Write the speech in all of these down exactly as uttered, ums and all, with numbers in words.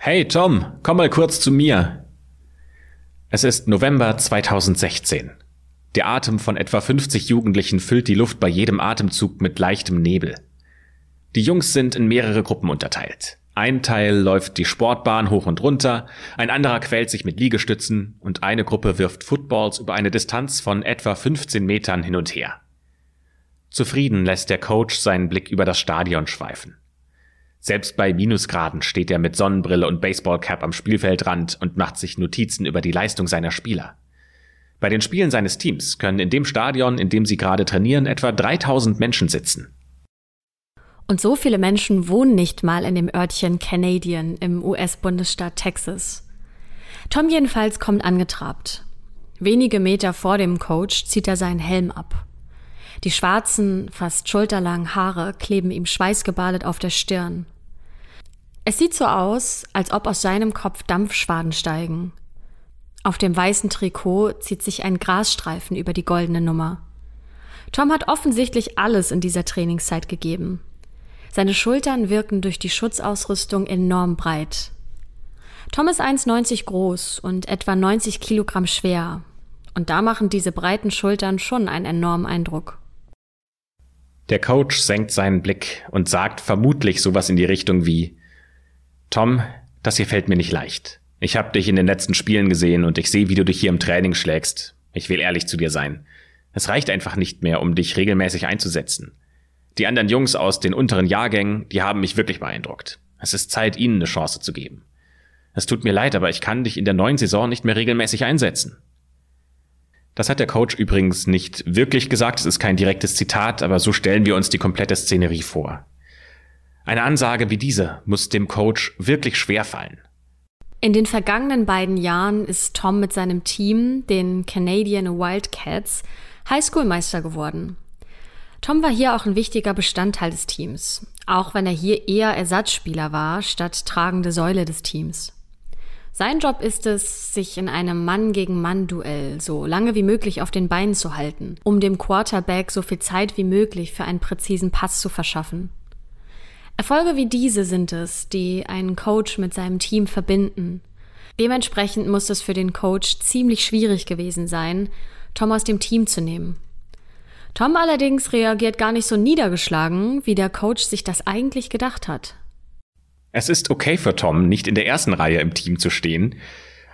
Hey Tom, komm mal kurz zu mir. Es ist November zweitausendsechzehn. Der Atem von etwa fünfzig Jugendlichen füllt die Luft bei jedem Atemzug mit leichtem Nebel. Die Jungs sind in mehrere Gruppen unterteilt. Ein Teil läuft die Sportbahn hoch und runter, ein anderer quält sich mit Liegestützen und eine Gruppe wirft Footballs über eine Distanz von etwa fünfzehn Metern hin und her. Zufrieden lässt der Coach seinen Blick über das Stadion schweifen. Selbst bei Minusgraden steht er mit Sonnenbrille und Baseballcap am Spielfeldrand und macht sich Notizen über die Leistung seiner Spieler. Bei den Spielen seines Teams können in dem Stadion, in dem sie gerade trainieren, etwa dreitausend Menschen sitzen. Und so viele Menschen wohnen nicht mal in dem Örtchen Canadian im U S-Bundesstaat Texas. Tom jedenfalls kommt angetrabt. Wenige Meter vor dem Coach zieht er seinen Helm ab. Die schwarzen, fast schulterlangen Haare kleben ihm schweißgebadet auf der Stirn. Es sieht so aus, als ob aus seinem Kopf Dampfschwaden steigen. Auf dem weißen Trikot zieht sich ein Grasstreifen über die goldene Nummer. Tom hat offensichtlich alles in dieser Trainingszeit gegeben. Seine Schultern wirken durch die Schutzausrüstung enorm breit. Tom ist eins neunzig groß und etwa neunzig Kilogramm schwer. Und da machen diese breiten Schultern schon einen enormen Eindruck. Der Coach senkt seinen Blick und sagt vermutlich sowas in die Richtung wie: Tom, das hier fällt mir nicht leicht. Ich habe dich in den letzten Spielen gesehen und ich sehe, wie du dich hier im Training schlägst. Ich will ehrlich zu dir sein. Es reicht einfach nicht mehr, um dich regelmäßig einzusetzen. Die anderen Jungs aus den unteren Jahrgängen, die haben mich wirklich beeindruckt. Es ist Zeit, ihnen eine Chance zu geben. Es tut mir leid, aber ich kann dich in der neuen Saison nicht mehr regelmäßig einsetzen. Das hat der Coach übrigens nicht wirklich gesagt, es ist kein direktes Zitat, aber so stellen wir uns die komplette Szenerie vor. Eine Ansage wie diese muss dem Coach wirklich schwerfallen. In den vergangenen beiden Jahren ist Tom mit seinem Team, den Canadian Wildcats, Highschool-Meister geworden. Tom war hier auch ein wichtiger Bestandteil des Teams, auch wenn er hier eher Ersatzspieler war, statt tragende Säule des Teams. Sein Job ist es, sich in einem Mann-gegen-Mann-Duell so lange wie möglich auf den Beinen zu halten, um dem Quarterback so viel Zeit wie möglich für einen präzisen Pass zu verschaffen. Erfolge wie diese sind es, die einen Coach mit seinem Team verbinden. Dementsprechend muss es für den Coach ziemlich schwierig gewesen sein, Tom aus dem Team zu nehmen. Tom allerdings reagiert gar nicht so niedergeschlagen, wie der Coach sich das eigentlich gedacht hat. Es ist okay für Tom, nicht in der ersten Reihe im Team zu stehen,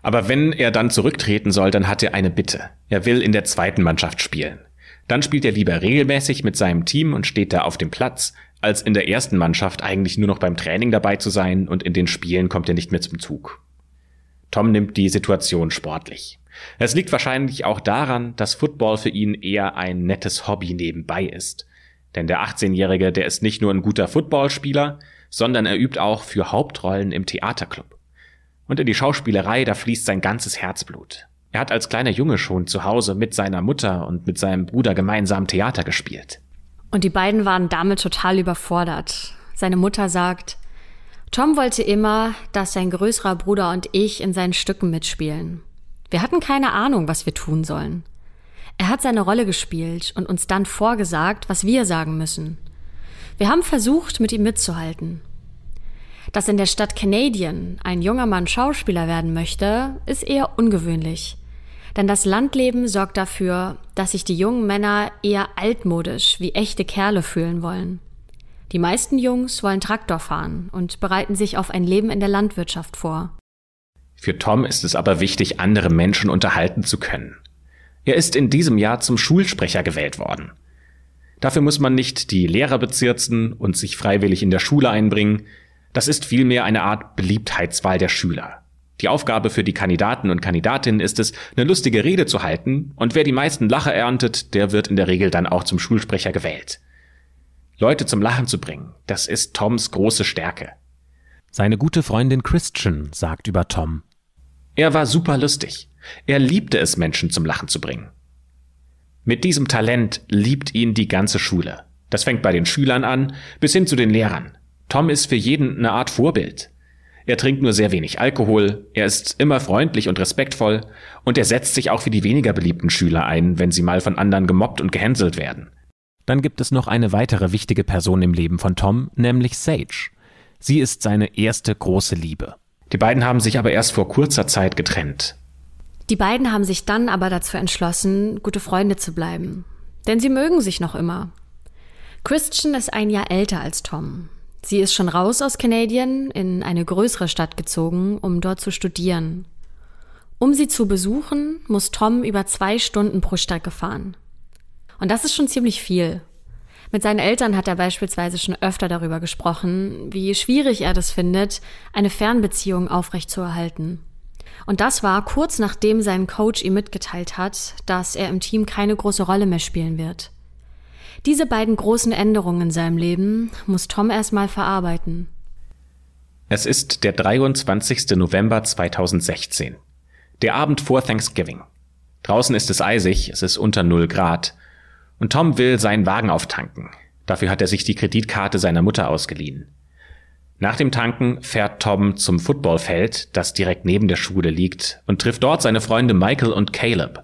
aber wenn er dann zurücktreten soll, dann hat er eine Bitte. Er will in der zweiten Mannschaft spielen. Dann spielt er lieber regelmäßig mit seinem Team und steht da auf dem Platz, als in der ersten Mannschaft eigentlich nur noch beim Training dabei zu sein und in den Spielen kommt er nicht mehr zum Zug. Tom nimmt die Situation sportlich. Es liegt wahrscheinlich auch daran, dass Football für ihn eher ein nettes Hobby nebenbei ist. Denn der achtzehnjährige, der ist nicht nur ein guter Footballspieler, sondern er übt auch für Hauptrollen im Theaterclub. Und in die Schauspielerei, da fließt sein ganzes Herzblut. Er hat als kleiner Junge schon zu Hause mit seiner Mutter und mit seinem Bruder gemeinsam Theater gespielt. Und die beiden waren damit total überfordert. Seine Mutter sagt, Tom wollte immer, dass sein größerer Bruder und ich in seinen Stücken mitspielen. Wir hatten keine Ahnung, was wir tun sollen. Er hat seine Rolle gespielt und uns dann vorgesagt, was wir sagen müssen. Wir haben versucht, mit ihm mitzuhalten. Dass in der Stadt Canadian ein junger Mann Schauspieler werden möchte, ist eher ungewöhnlich. Denn das Landleben sorgt dafür, dass sich die jungen Männer eher altmodisch wie echte Kerle fühlen wollen. Die meisten Jungs wollen Traktor fahren und bereiten sich auf ein Leben in der Landwirtschaft vor. Für Tom ist es aber wichtig, andere Menschen unterhalten zu können. Er ist in diesem Jahr zum Schulsprecher gewählt worden. Dafür muss man nicht die Lehrer bezirzen und sich freiwillig in der Schule einbringen. Das ist vielmehr eine Art Beliebtheitswahl der Schüler. Die Aufgabe für die Kandidaten und Kandidatinnen ist es, eine lustige Rede zu halten und wer die meisten Lacher erntet, der wird in der Regel dann auch zum Schulsprecher gewählt. Leute zum Lachen zu bringen, das ist Toms große Stärke. Seine gute Freundin Christian sagt über Tom: Er war super lustig. Er liebte es, Menschen zum Lachen zu bringen. Mit diesem Talent liebt ihn die ganze Schule. Das fängt bei den Schülern an, bis hin zu den Lehrern. Tom ist für jeden eine Art Vorbild. Er trinkt nur sehr wenig Alkohol, er ist immer freundlich und respektvoll und er setzt sich auch für die weniger beliebten Schüler ein, wenn sie mal von anderen gemobbt und gehänselt werden. Dann gibt es noch eine weitere wichtige Person im Leben von Tom, nämlich Saige. Sie ist seine erste große Liebe. Die beiden haben sich aber erst vor kurzer Zeit getrennt. Die beiden haben sich dann aber dazu entschlossen, gute Freunde zu bleiben. Denn sie mögen sich noch immer. Christian ist ein Jahr älter als Tom. Sie ist schon raus aus Canadian, in eine größere Stadt gezogen, um dort zu studieren. Um sie zu besuchen, muss Tom über zwei Stunden pro Strecke fahren. Und das ist schon ziemlich viel. Mit seinen Eltern hat er beispielsweise schon öfter darüber gesprochen, wie schwierig er das findet, eine Fernbeziehung aufrechtzuerhalten. Und das war kurz nachdem sein Coach ihm mitgeteilt hat, dass er im Team keine große Rolle mehr spielen wird. Diese beiden großen Änderungen in seinem Leben muss Tom erstmal verarbeiten. Es ist der dreiundzwanzigsten November zweitausendsechzehn. Der Abend vor Thanksgiving. Draußen ist es eisig, es ist unter null Grad. Und Tom will seinen Wagen auftanken. Dafür hat er sich die Kreditkarte seiner Mutter ausgeliehen. Nach dem Tanken fährt Tom zum Footballfeld, das direkt neben der Schule liegt, und trifft dort seine Freunde Michael und Caleb.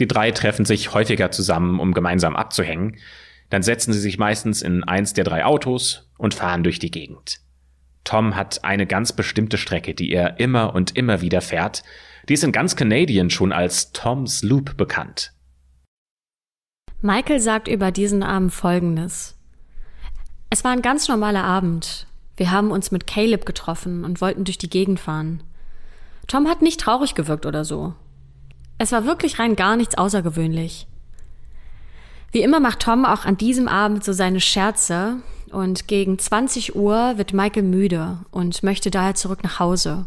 Die drei treffen sich häufiger zusammen, um gemeinsam abzuhängen. Dann setzen sie sich meistens in eins der drei Autos und fahren durch die Gegend. Tom hat eine ganz bestimmte Strecke, die er immer und immer wieder fährt. Die ist in ganz Canadian schon als Tom's Loop bekannt. Michael sagt über diesen Abend Folgendes. Es war ein ganz normaler Abend. Wir haben uns mit Caleb getroffen und wollten durch die Gegend fahren. Tom hat nicht traurig gewirkt oder so. Es war wirklich rein gar nichts außergewöhnlich. Wie immer macht Tom auch an diesem Abend so seine Scherze und gegen zwanzig Uhr wird Michael müde und möchte daher zurück nach Hause.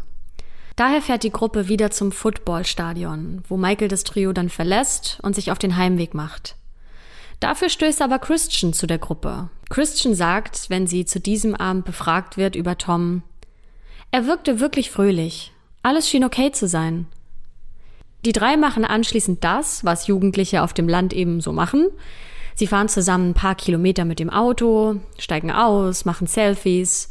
Daher fährt die Gruppe wieder zum Footballstadion, wo Michael das Trio dann verlässt und sich auf den Heimweg macht. Dafür stößt aber Christian zu der Gruppe. Christian sagt, wenn sie zu diesem Abend befragt wird über Tom, er wirkte wirklich fröhlich. Alles schien okay zu sein. Die drei machen anschließend das, was Jugendliche auf dem Land eben so machen. Sie fahren zusammen ein paar Kilometer mit dem Auto, steigen aus, machen Selfies.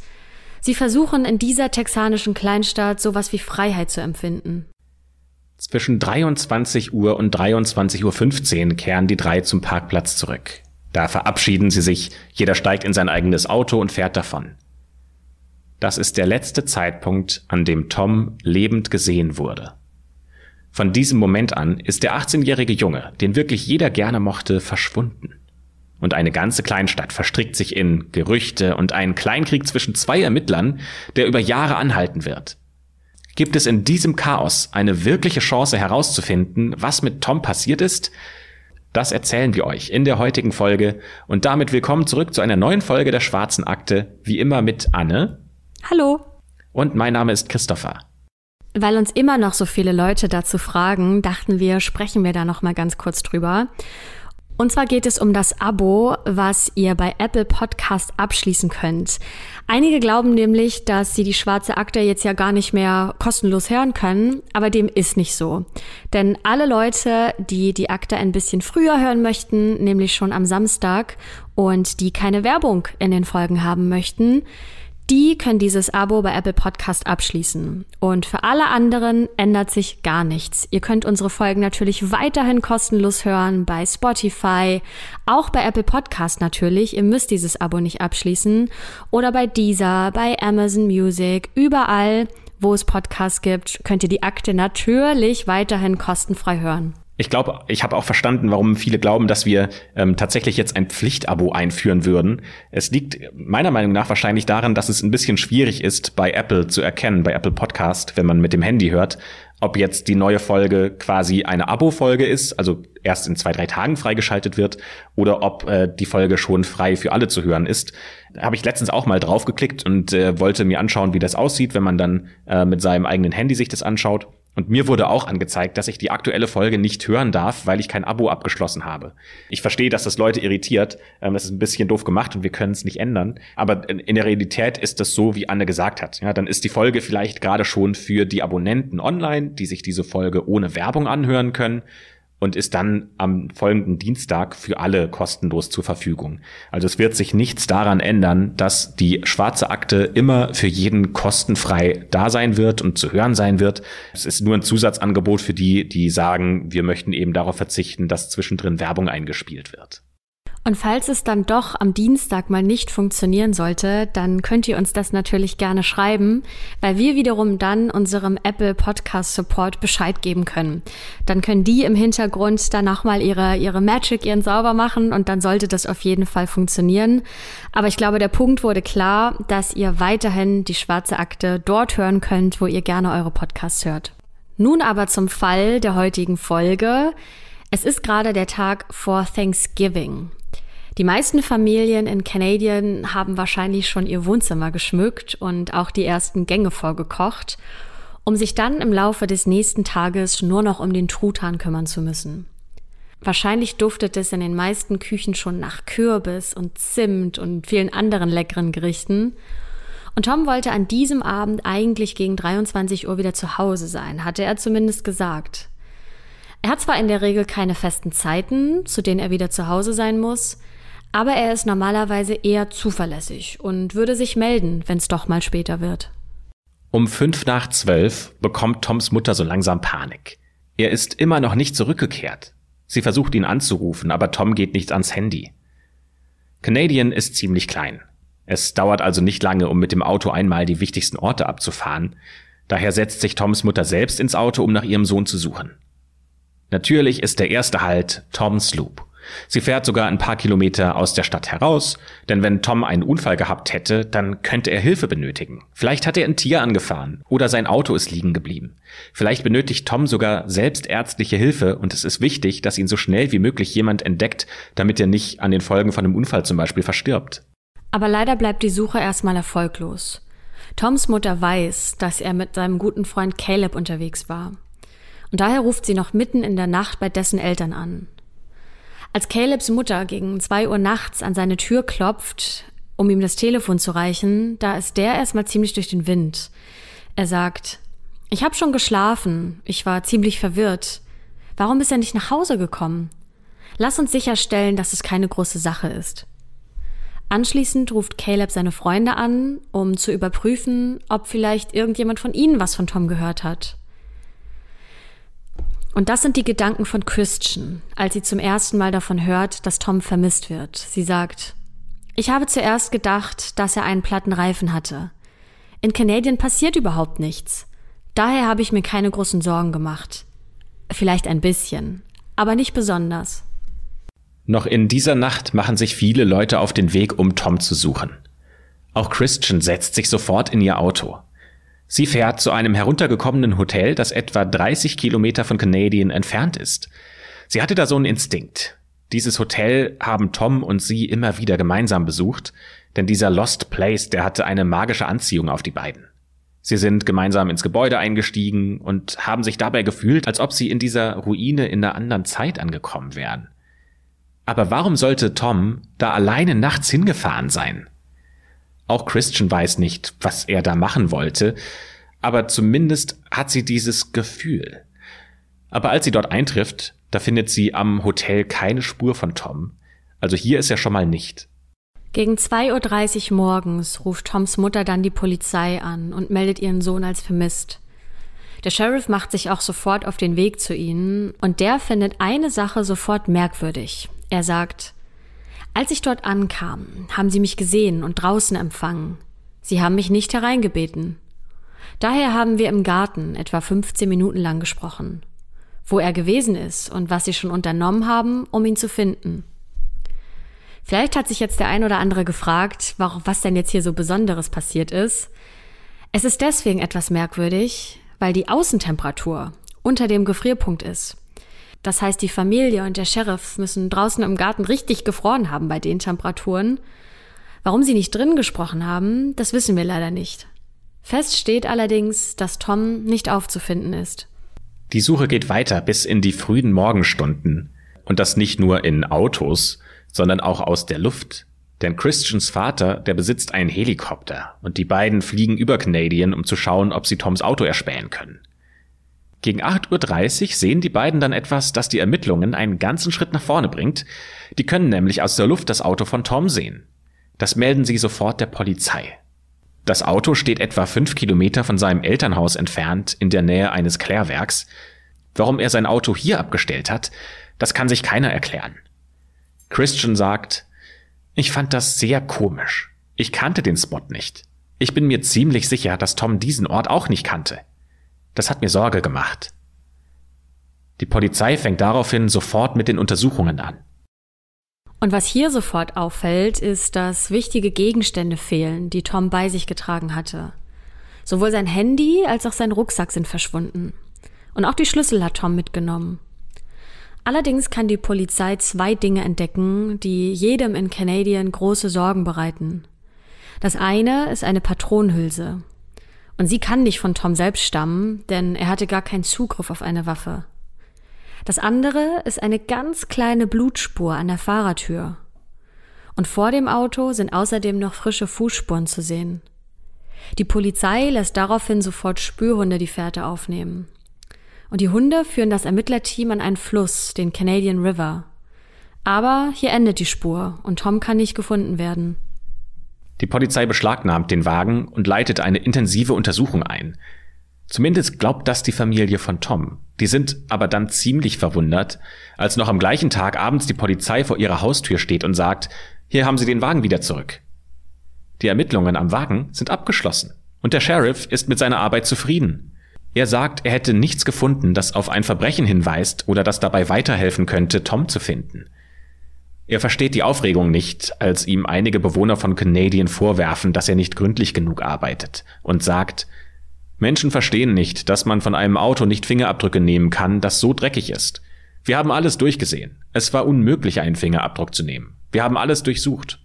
Sie versuchen in dieser texanischen Kleinstadt sowas wie Freiheit zu empfinden. Zwischen dreiundzwanzig Uhr und dreiundzwanzig Uhr fünfzehn kehren die drei zum Parkplatz zurück. Da verabschieden sie sich, jeder steigt in sein eigenes Auto und fährt davon. Das ist der letzte Zeitpunkt, an dem Tom lebend gesehen wurde. Von diesem Moment an ist der achtzehnjährige Junge, den wirklich jeder gerne mochte, verschwunden. Und eine ganze Kleinstadt verstrickt sich in Gerüchte und einen Kleinkrieg zwischen zwei Ermittlern, der über Jahre anhalten wird. Gibt es in diesem Chaos eine wirkliche Chance herauszufinden, was mit Tom passiert ist? Das erzählen wir euch in der heutigen Folge und damit willkommen zurück zu einer neuen Folge der Schwarzen Akte, wie immer mit Anne. Hallo. Und mein Name ist Christopher. Weil uns immer noch so viele Leute dazu fragen, dachten wir, sprechen wir da nochmal ganz kurz drüber. Und zwar geht es um das Abo, was ihr bei Apple Podcast abschließen könnt. Einige glauben nämlich, dass sie die Schwarze Akte jetzt ja gar nicht mehr kostenlos hören können, aber dem ist nicht so. Denn alle Leute, die die Akte ein bisschen früher hören möchten, nämlich schon am Samstag und die keine Werbung in den Folgen haben möchten, die können dieses Abo bei Apple Podcast abschließen. Und für alle anderen ändert sich gar nichts. Ihr könnt unsere Folgen natürlich weiterhin kostenlos hören bei Spotify, auch bei Apple Podcast natürlich. Ihr müsst dieses Abo nicht abschließen. Oder bei Deezer, bei Amazon Music, überall, wo es Podcasts gibt, könnt ihr die Akte natürlich weiterhin kostenfrei hören. Ich glaube, ich habe auch verstanden, warum viele glauben, dass wir ähm, tatsächlich jetzt ein Pflichtabo einführen würden. Es liegt meiner Meinung nach wahrscheinlich daran, dass es ein bisschen schwierig ist, bei Apple zu erkennen, bei Apple Podcast, wenn man mit dem Handy hört, ob jetzt die neue Folge quasi eine Abo-Folge ist, also erst in zwei, drei Tagen freigeschaltet wird, oder ob äh, die Folge schon frei für alle zu hören ist. Da habe ich letztens auch mal drauf geklickt und äh, wollte mir anschauen, wie das aussieht, wenn man dann äh, mit seinem eigenen Handy sich das anschaut. Und mir wurde auch angezeigt, dass ich die aktuelle Folge nicht hören darf, weil ich kein Abo abgeschlossen habe. Ich verstehe, dass das Leute irritiert. Das ist ein bisschen doof gemacht und wir können es nicht ändern. Aber in der Realität ist das so, wie Anne gesagt hat. Ja, dann ist die Folge vielleicht gerade schon für die Abonnenten online, die sich diese Folge ohne Werbung anhören können und ist dann am folgenden Dienstag für alle kostenlos zur Verfügung. Also es wird sich nichts daran ändern, dass die Schwarze Akte immer für jeden kostenfrei da sein wird und zu hören sein wird. Es ist nur ein Zusatzangebot für die, die sagen, wir möchten eben darauf verzichten, dass zwischendrin Werbung eingespielt wird. Und falls es dann doch am Dienstag mal nicht funktionieren sollte, dann könnt ihr uns das natürlich gerne schreiben, weil wir wiederum dann unserem Apple Podcast Support Bescheid geben können. Dann können die im Hintergrund dann nochmal ihre, ihre Magic, ihren Sauber machen und dann sollte das auf jeden Fall funktionieren. Aber ich glaube, der Punkt wurde klar, dass ihr weiterhin die Schwarze Akte dort hören könnt, wo ihr gerne eure Podcasts hört. Nun aber zum Fall der heutigen Folge. Es ist gerade der Tag vor Thanksgiving. Die meisten Familien in Canadian haben wahrscheinlich schon ihr Wohnzimmer geschmückt und auch die ersten Gänge vorgekocht, um sich dann im Laufe des nächsten Tages nur noch um den Truthahn kümmern zu müssen. Wahrscheinlich duftet es in den meisten Küchen schon nach Kürbis und Zimt und vielen anderen leckeren Gerichten. Und Tom wollte an diesem Abend eigentlich gegen dreiundzwanzig Uhr wieder zu Hause sein, hatte er zumindest gesagt. Er hat zwar in der Regel keine festen Zeiten, zu denen er wieder zu Hause sein muss, aber er ist normalerweise eher zuverlässig und würde sich melden, wenn es doch mal später wird. Um fünf nach zwölf bekommt Toms Mutter so langsam Panik. Er ist immer noch nicht zurückgekehrt. Sie versucht ihn anzurufen, aber Tom geht nicht ans Handy. Canadian ist ziemlich klein. Es dauert also nicht lange, um mit dem Auto einmal die wichtigsten Orte abzufahren. Daher setzt sich Toms Mutter selbst ins Auto, um nach ihrem Sohn zu suchen. Natürlich ist der erste Halt Toms Loop. Sie fährt sogar ein paar Kilometer aus der Stadt heraus, denn wenn Tom einen Unfall gehabt hätte, dann könnte er Hilfe benötigen. Vielleicht hat er ein Tier angefahren oder sein Auto ist liegen geblieben. Vielleicht benötigt Tom sogar selbst ärztliche Hilfe und es ist wichtig, dass ihn so schnell wie möglich jemand entdeckt, damit er nicht an den Folgen von einem Unfall zum Beispiel verstirbt. Aber leider bleibt die Suche erstmal erfolglos. Toms Mutter weiß, dass er mit seinem guten Freund Caleb unterwegs war. Und daher ruft sie noch mitten in der Nacht bei dessen Eltern an. Als Calebs Mutter gegen zwei Uhr nachts an seine Tür klopft, um ihm das Telefon zu reichen, da ist der erstmal ziemlich durch den Wind. Er sagt, ich habe schon geschlafen, ich war ziemlich verwirrt. Warum ist er nicht nach Hause gekommen? Lass uns sicherstellen, dass es keine große Sache ist. Anschließend ruft Caleb seine Freunde an, um zu überprüfen, ob vielleicht irgendjemand von ihnen was von Tom gehört hat. Und das sind die Gedanken von Christian, als sie zum ersten Mal davon hört, dass Tom vermisst wird. Sie sagt, ich habe zuerst gedacht, dass er einen platten Reifen hatte. In Canadian passiert überhaupt nichts. Daher habe ich mir keine großen Sorgen gemacht. Vielleicht ein bisschen, aber nicht besonders. Noch in dieser Nacht machen sich viele Leute auf den Weg, um Tom zu suchen. Auch Christian setzt sich sofort in ihr Auto. Sie fährt zu einem heruntergekommenen Hotel, das etwa dreißig Kilometer von Canadian entfernt ist. Sie hatte da so einen Instinkt. Dieses Hotel haben Tom und sie immer wieder gemeinsam besucht, denn dieser Lost Place, der hatte eine magische Anziehung auf die beiden. Sie sind gemeinsam ins Gebäude eingestiegen und haben sich dabei gefühlt, als ob sie in dieser Ruine in einer anderen Zeit angekommen wären. Aber warum sollte Tom da alleine nachts hingefahren sein? Auch Christian weiß nicht, was er da machen wollte, aber zumindest hat sie dieses Gefühl. Aber als sie dort eintrifft, da findet sie am Hotel keine Spur von Tom. Also hier ist er schon mal nicht. Gegen zwei Uhr dreißig morgens ruft Toms Mutter dann die Polizei an und meldet ihren Sohn als vermisst. Der Sheriff macht sich auch sofort auf den Weg zu ihnen und der findet eine Sache sofort merkwürdig. Er sagt, als ich dort ankam, haben sie mich gesehen und draußen empfangen. Sie haben mich nicht hereingebeten. Daher haben wir im Garten etwa fünfzehn Minuten lang gesprochen, wo er gewesen ist und was sie schon unternommen haben, um ihn zu finden. Vielleicht hat sich jetzt der ein oder andere gefragt, was denn jetzt hier so Besonderes passiert ist. Es ist deswegen etwas merkwürdig, weil die Außentemperatur unter dem Gefrierpunkt ist. Das heißt, die Familie und der Sheriff müssen draußen im Garten richtig gefroren haben bei den Temperaturen. Warum sie nicht drin gesprochen haben, das wissen wir leider nicht. Fest steht allerdings, dass Tom nicht aufzufinden ist. Die Suche geht weiter bis in die frühen Morgenstunden. Und das nicht nur in Autos, sondern auch aus der Luft. Denn Christians Vater, der besitzt einen Helikopter. Und die beiden fliegen über Canadian, um zu schauen, ob sie Toms Auto erspähen können. Gegen acht Uhr dreißig sehen die beiden dann etwas, das die Ermittlungen einen ganzen Schritt nach vorne bringt. Die können nämlich aus der Luft das Auto von Tom sehen. Das melden sie sofort der Polizei. Das Auto steht etwa fünf Kilometer von seinem Elternhaus entfernt, in der Nähe eines Klärwerks. Warum er sein Auto hier abgestellt hat, das kann sich keiner erklären. Christian sagt, ich fand das sehr komisch. Ich kannte den Spot nicht. Ich bin mir ziemlich sicher, dass Tom diesen Ort auch nicht kannte. Das hat mir Sorge gemacht. Die Polizei fängt daraufhin sofort mit den Untersuchungen an. Und was hier sofort auffällt, ist, dass wichtige Gegenstände fehlen, die Tom bei sich getragen hatte. Sowohl sein Handy als auch sein Rucksack sind verschwunden. Und auch die Schlüssel hat Tom mitgenommen. Allerdings kann die Polizei zwei Dinge entdecken, die jedem in Canadian große Sorgen bereiten. Das eine ist eine Patronenhülse. Und sie kann nicht von Tom selbst stammen, denn er hatte gar keinen Zugriff auf eine Waffe. Das andere ist eine ganz kleine Blutspur an der Fahrertür. Und vor dem Auto sind außerdem noch frische Fußspuren zu sehen. Die Polizei lässt daraufhin sofort Spürhunde die Fährte aufnehmen. Und die Hunde führen das Ermittlerteam an einen Fluss, den Canadian River. Aber hier endet die Spur und Tom kann nicht gefunden werden. Die Polizei beschlagnahmt den Wagen und leitet eine intensive Untersuchung ein. Zumindest glaubt das die Familie von Tom. Die sind aber dann ziemlich verwundert, als noch am gleichen Tag abends die Polizei vor ihrer Haustür steht und sagt, hier haben sie den Wagen wieder zurück. Die Ermittlungen am Wagen sind abgeschlossen und der Sheriff ist mit seiner Arbeit zufrieden. Er sagt, er hätte nichts gefunden, das auf ein Verbrechen hinweist oder das dabei weiterhelfen könnte, Tom zu finden. Er versteht die Aufregung nicht, als ihm einige Bewohner von Canadian vorwerfen, dass er nicht gründlich genug arbeitet, und sagt, Menschen verstehen nicht, dass man von einem Auto nicht Fingerabdrücke nehmen kann, das so dreckig ist. Wir haben alles durchgesehen. Es war unmöglich, einen Fingerabdruck zu nehmen. Wir haben alles durchsucht.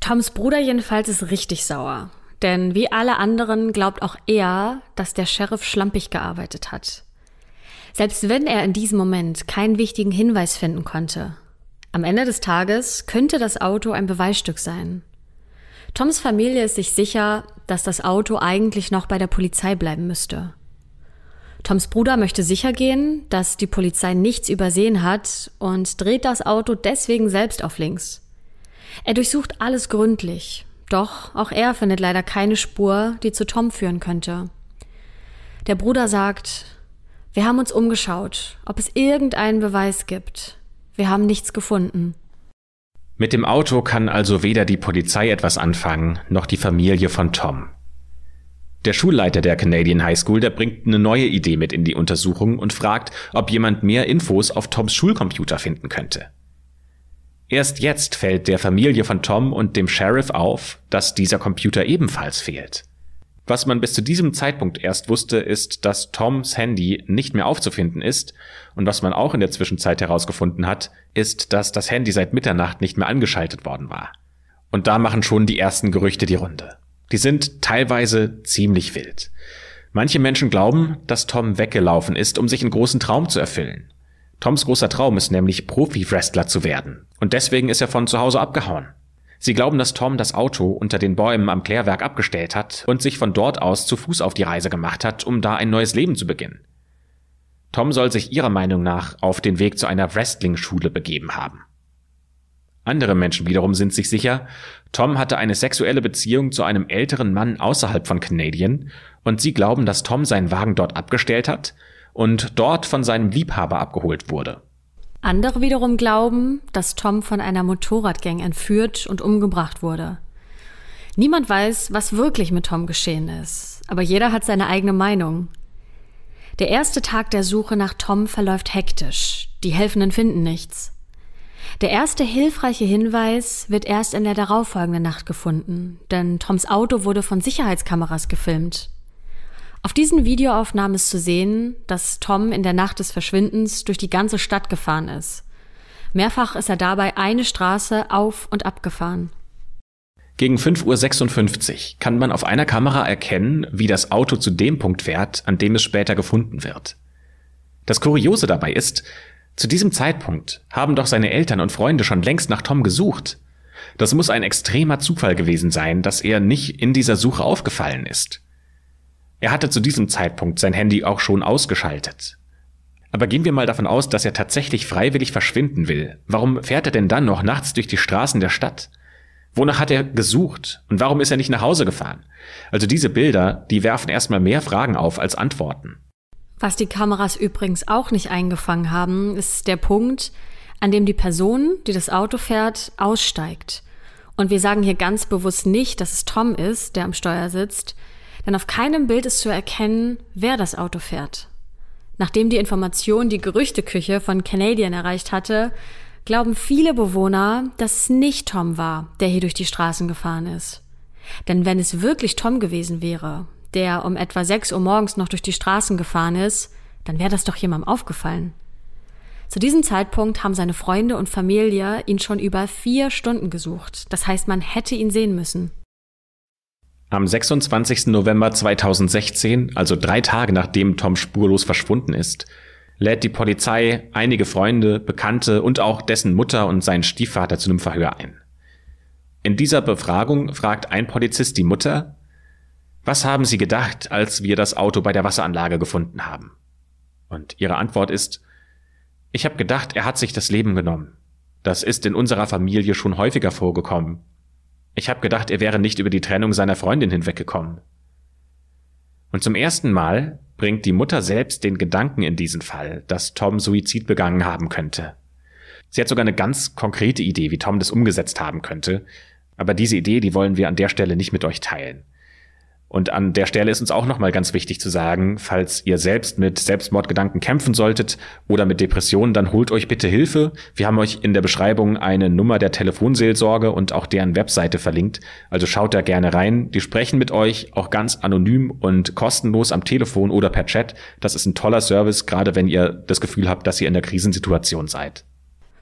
Toms Bruder jedenfalls ist richtig sauer. Denn wie alle anderen glaubt auch er, dass der Sheriff schlampig gearbeitet hat. Selbst wenn er in diesem Moment keinen wichtigen Hinweis finden konnte. Am Ende des Tages könnte das Auto ein Beweisstück sein. Toms Familie ist sich sicher, dass das Auto eigentlich noch bei der Polizei bleiben müsste. Toms Bruder möchte sicher gehen, dass die Polizei nichts übersehen hat und dreht das Auto deswegen selbst auf links. Er durchsucht alles gründlich, doch auch er findet leider keine Spur, die zu Tom führen könnte. Der Bruder sagt, wir haben uns umgeschaut, ob es irgendeinen Beweis gibt. Wir haben nichts gefunden. Mit dem Auto kann also weder die Polizei etwas anfangen, noch die Familie von Tom. Der Schulleiter der Canadian High School, der bringt eine neue Idee mit in die Untersuchung und fragt, ob jemand mehr Infos auf Toms Schulcomputer finden könnte. Erst jetzt fällt der Familie von Tom und dem Sheriff auf, dass dieser Computer ebenfalls fehlt. Was man bis zu diesem Zeitpunkt erst wusste, ist, dass Toms Handy nicht mehr aufzufinden ist, und was man auch in der Zwischenzeit herausgefunden hat, ist, dass das Handy seit Mitternacht nicht mehr angeschaltet worden war. Und da machen schon die ersten Gerüchte die Runde. Die sind teilweise ziemlich wild. Manche Menschen glauben, dass Tom weggelaufen ist, um sich einen großen Traum zu erfüllen. Toms großer Traum ist nämlich, Profi-Wrestler zu werden, und deswegen ist er von zu Hause abgehauen. Sie glauben, dass Tom das Auto unter den Bäumen am Klärwerk abgestellt hat und sich von dort aus zu Fuß auf die Reise gemacht hat, um da ein neues Leben zu beginnen. Tom soll sich ihrer Meinung nach auf den Weg zu einer Wrestling-Schule begeben haben. Andere Menschen wiederum sind sich sicher, Tom hatte eine sexuelle Beziehung zu einem älteren Mann außerhalb von Canadian und sie glauben, dass Tom seinen Wagen dort abgestellt hat und dort von seinem Liebhaber abgeholt wurde. Andere wiederum glauben, dass Tom von einer Motorradgang entführt und umgebracht wurde. Niemand weiß, was wirklich mit Tom geschehen ist, aber jeder hat seine eigene Meinung. Der erste Tag der Suche nach Tom verläuft hektisch. Die Helfenden finden nichts. Der erste hilfreiche Hinweis wird erst in der darauffolgenden Nacht gefunden, denn Toms Auto wurde von Sicherheitskameras gefilmt. Auf diesen Videoaufnahmen ist zu sehen, dass Tom in der Nacht des Verschwindens durch die ganze Stadt gefahren ist. Mehrfach ist er dabei eine Straße auf- und abgefahren. Gegen fünf Uhr sechsundfünfzig kann man auf einer Kamera erkennen, wie das Auto zu dem Punkt fährt, an dem es später gefunden wird. Das Kuriose dabei ist, zu diesem Zeitpunkt haben doch seine Eltern und Freunde schon längst nach Tom gesucht. Das muss ein extremer Zufall gewesen sein, dass er nicht in dieser Suche aufgefallen ist. Er hatte zu diesem Zeitpunkt sein Handy auch schon ausgeschaltet. Aber gehen wir mal davon aus, dass er tatsächlich freiwillig verschwinden will. Warum fährt er denn dann noch nachts durch die Straßen der Stadt? Wonach hat er gesucht? Und warum ist er nicht nach Hause gefahren? Also diese Bilder, die werfen erstmal mehr Fragen auf als Antworten. Was die Kameras übrigens auch nicht eingefangen haben, ist der Punkt, an dem die Person, die das Auto fährt, aussteigt. Und wir sagen hier ganz bewusst nicht, dass es Tom ist, der am Steuer sitzt, denn auf keinem Bild ist zu erkennen, wer das Auto fährt. Nachdem die Information die Gerüchteküche von Canadian erreicht hatte, glauben viele Bewohner, dass es nicht Tom war, der hier durch die Straßen gefahren ist. Denn wenn es wirklich Tom gewesen wäre, der um etwa sechs Uhr morgens noch durch die Straßen gefahren ist, dann wäre das doch jemandem aufgefallen. Zu diesem Zeitpunkt haben seine Freunde und Familie ihn schon über vier Stunden gesucht. Das heißt, man hätte ihn sehen müssen. Am sechsundzwanzigsten November zweitausendsechzehn, also drei Tage nachdem Tom spurlos verschwunden ist, lädt die Polizei einige Freunde, Bekannte und auch dessen Mutter und seinen Stiefvater zu einem Verhör ein. In dieser Befragung fragt ein Polizist die Mutter: Was haben Sie gedacht, als wir das Auto bei der Wasseranlage gefunden haben? Und ihre Antwort ist: Ich habe gedacht, er hat sich das Leben genommen. Das ist in unserer Familie schon häufiger vorgekommen. Ich habe gedacht, er wäre nicht über die Trennung seiner Freundin hinweggekommen. Und zum ersten Mal bringt die Mutter selbst den Gedanken in diesen Fall, dass Tom Suizid begangen haben könnte. Sie hat sogar eine ganz konkrete Idee, wie Tom das umgesetzt haben könnte, aber diese Idee, die wollen wir an der Stelle nicht mit euch teilen. Und an der Stelle ist uns auch nochmal ganz wichtig zu sagen, falls ihr selbst mit Selbstmordgedanken kämpfen solltet oder mit Depressionen, dann holt euch bitte Hilfe. Wir haben euch in der Beschreibung eine Nummer der Telefonseelsorge und auch deren Webseite verlinkt, also schaut da gerne rein. Die sprechen mit euch auch ganz anonym und kostenlos am Telefon oder per Chat. Das ist ein toller Service, gerade wenn ihr das Gefühl habt, dass ihr in der Krisensituation seid.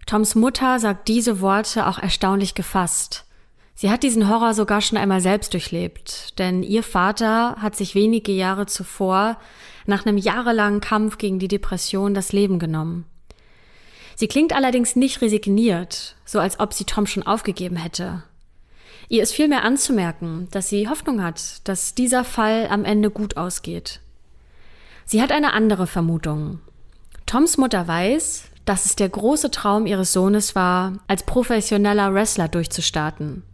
Toms Mutter sagt diese Worte auch erstaunlich gefasst. Sie hat diesen Horror sogar schon einmal selbst durchlebt, denn ihr Vater hat sich wenige Jahre zuvor nach einem jahrelangen Kampf gegen die Depression das Leben genommen. Sie klingt allerdings nicht resigniert, so als ob sie Tom schon aufgegeben hätte. Ihr ist vielmehr anzumerken, dass sie Hoffnung hat, dass dieser Fall am Ende gut ausgeht. Sie hat eine andere Vermutung. Toms Mutter weiß, dass es der große Traum ihres Sohnes war, als professioneller Wrestler durchzustarten.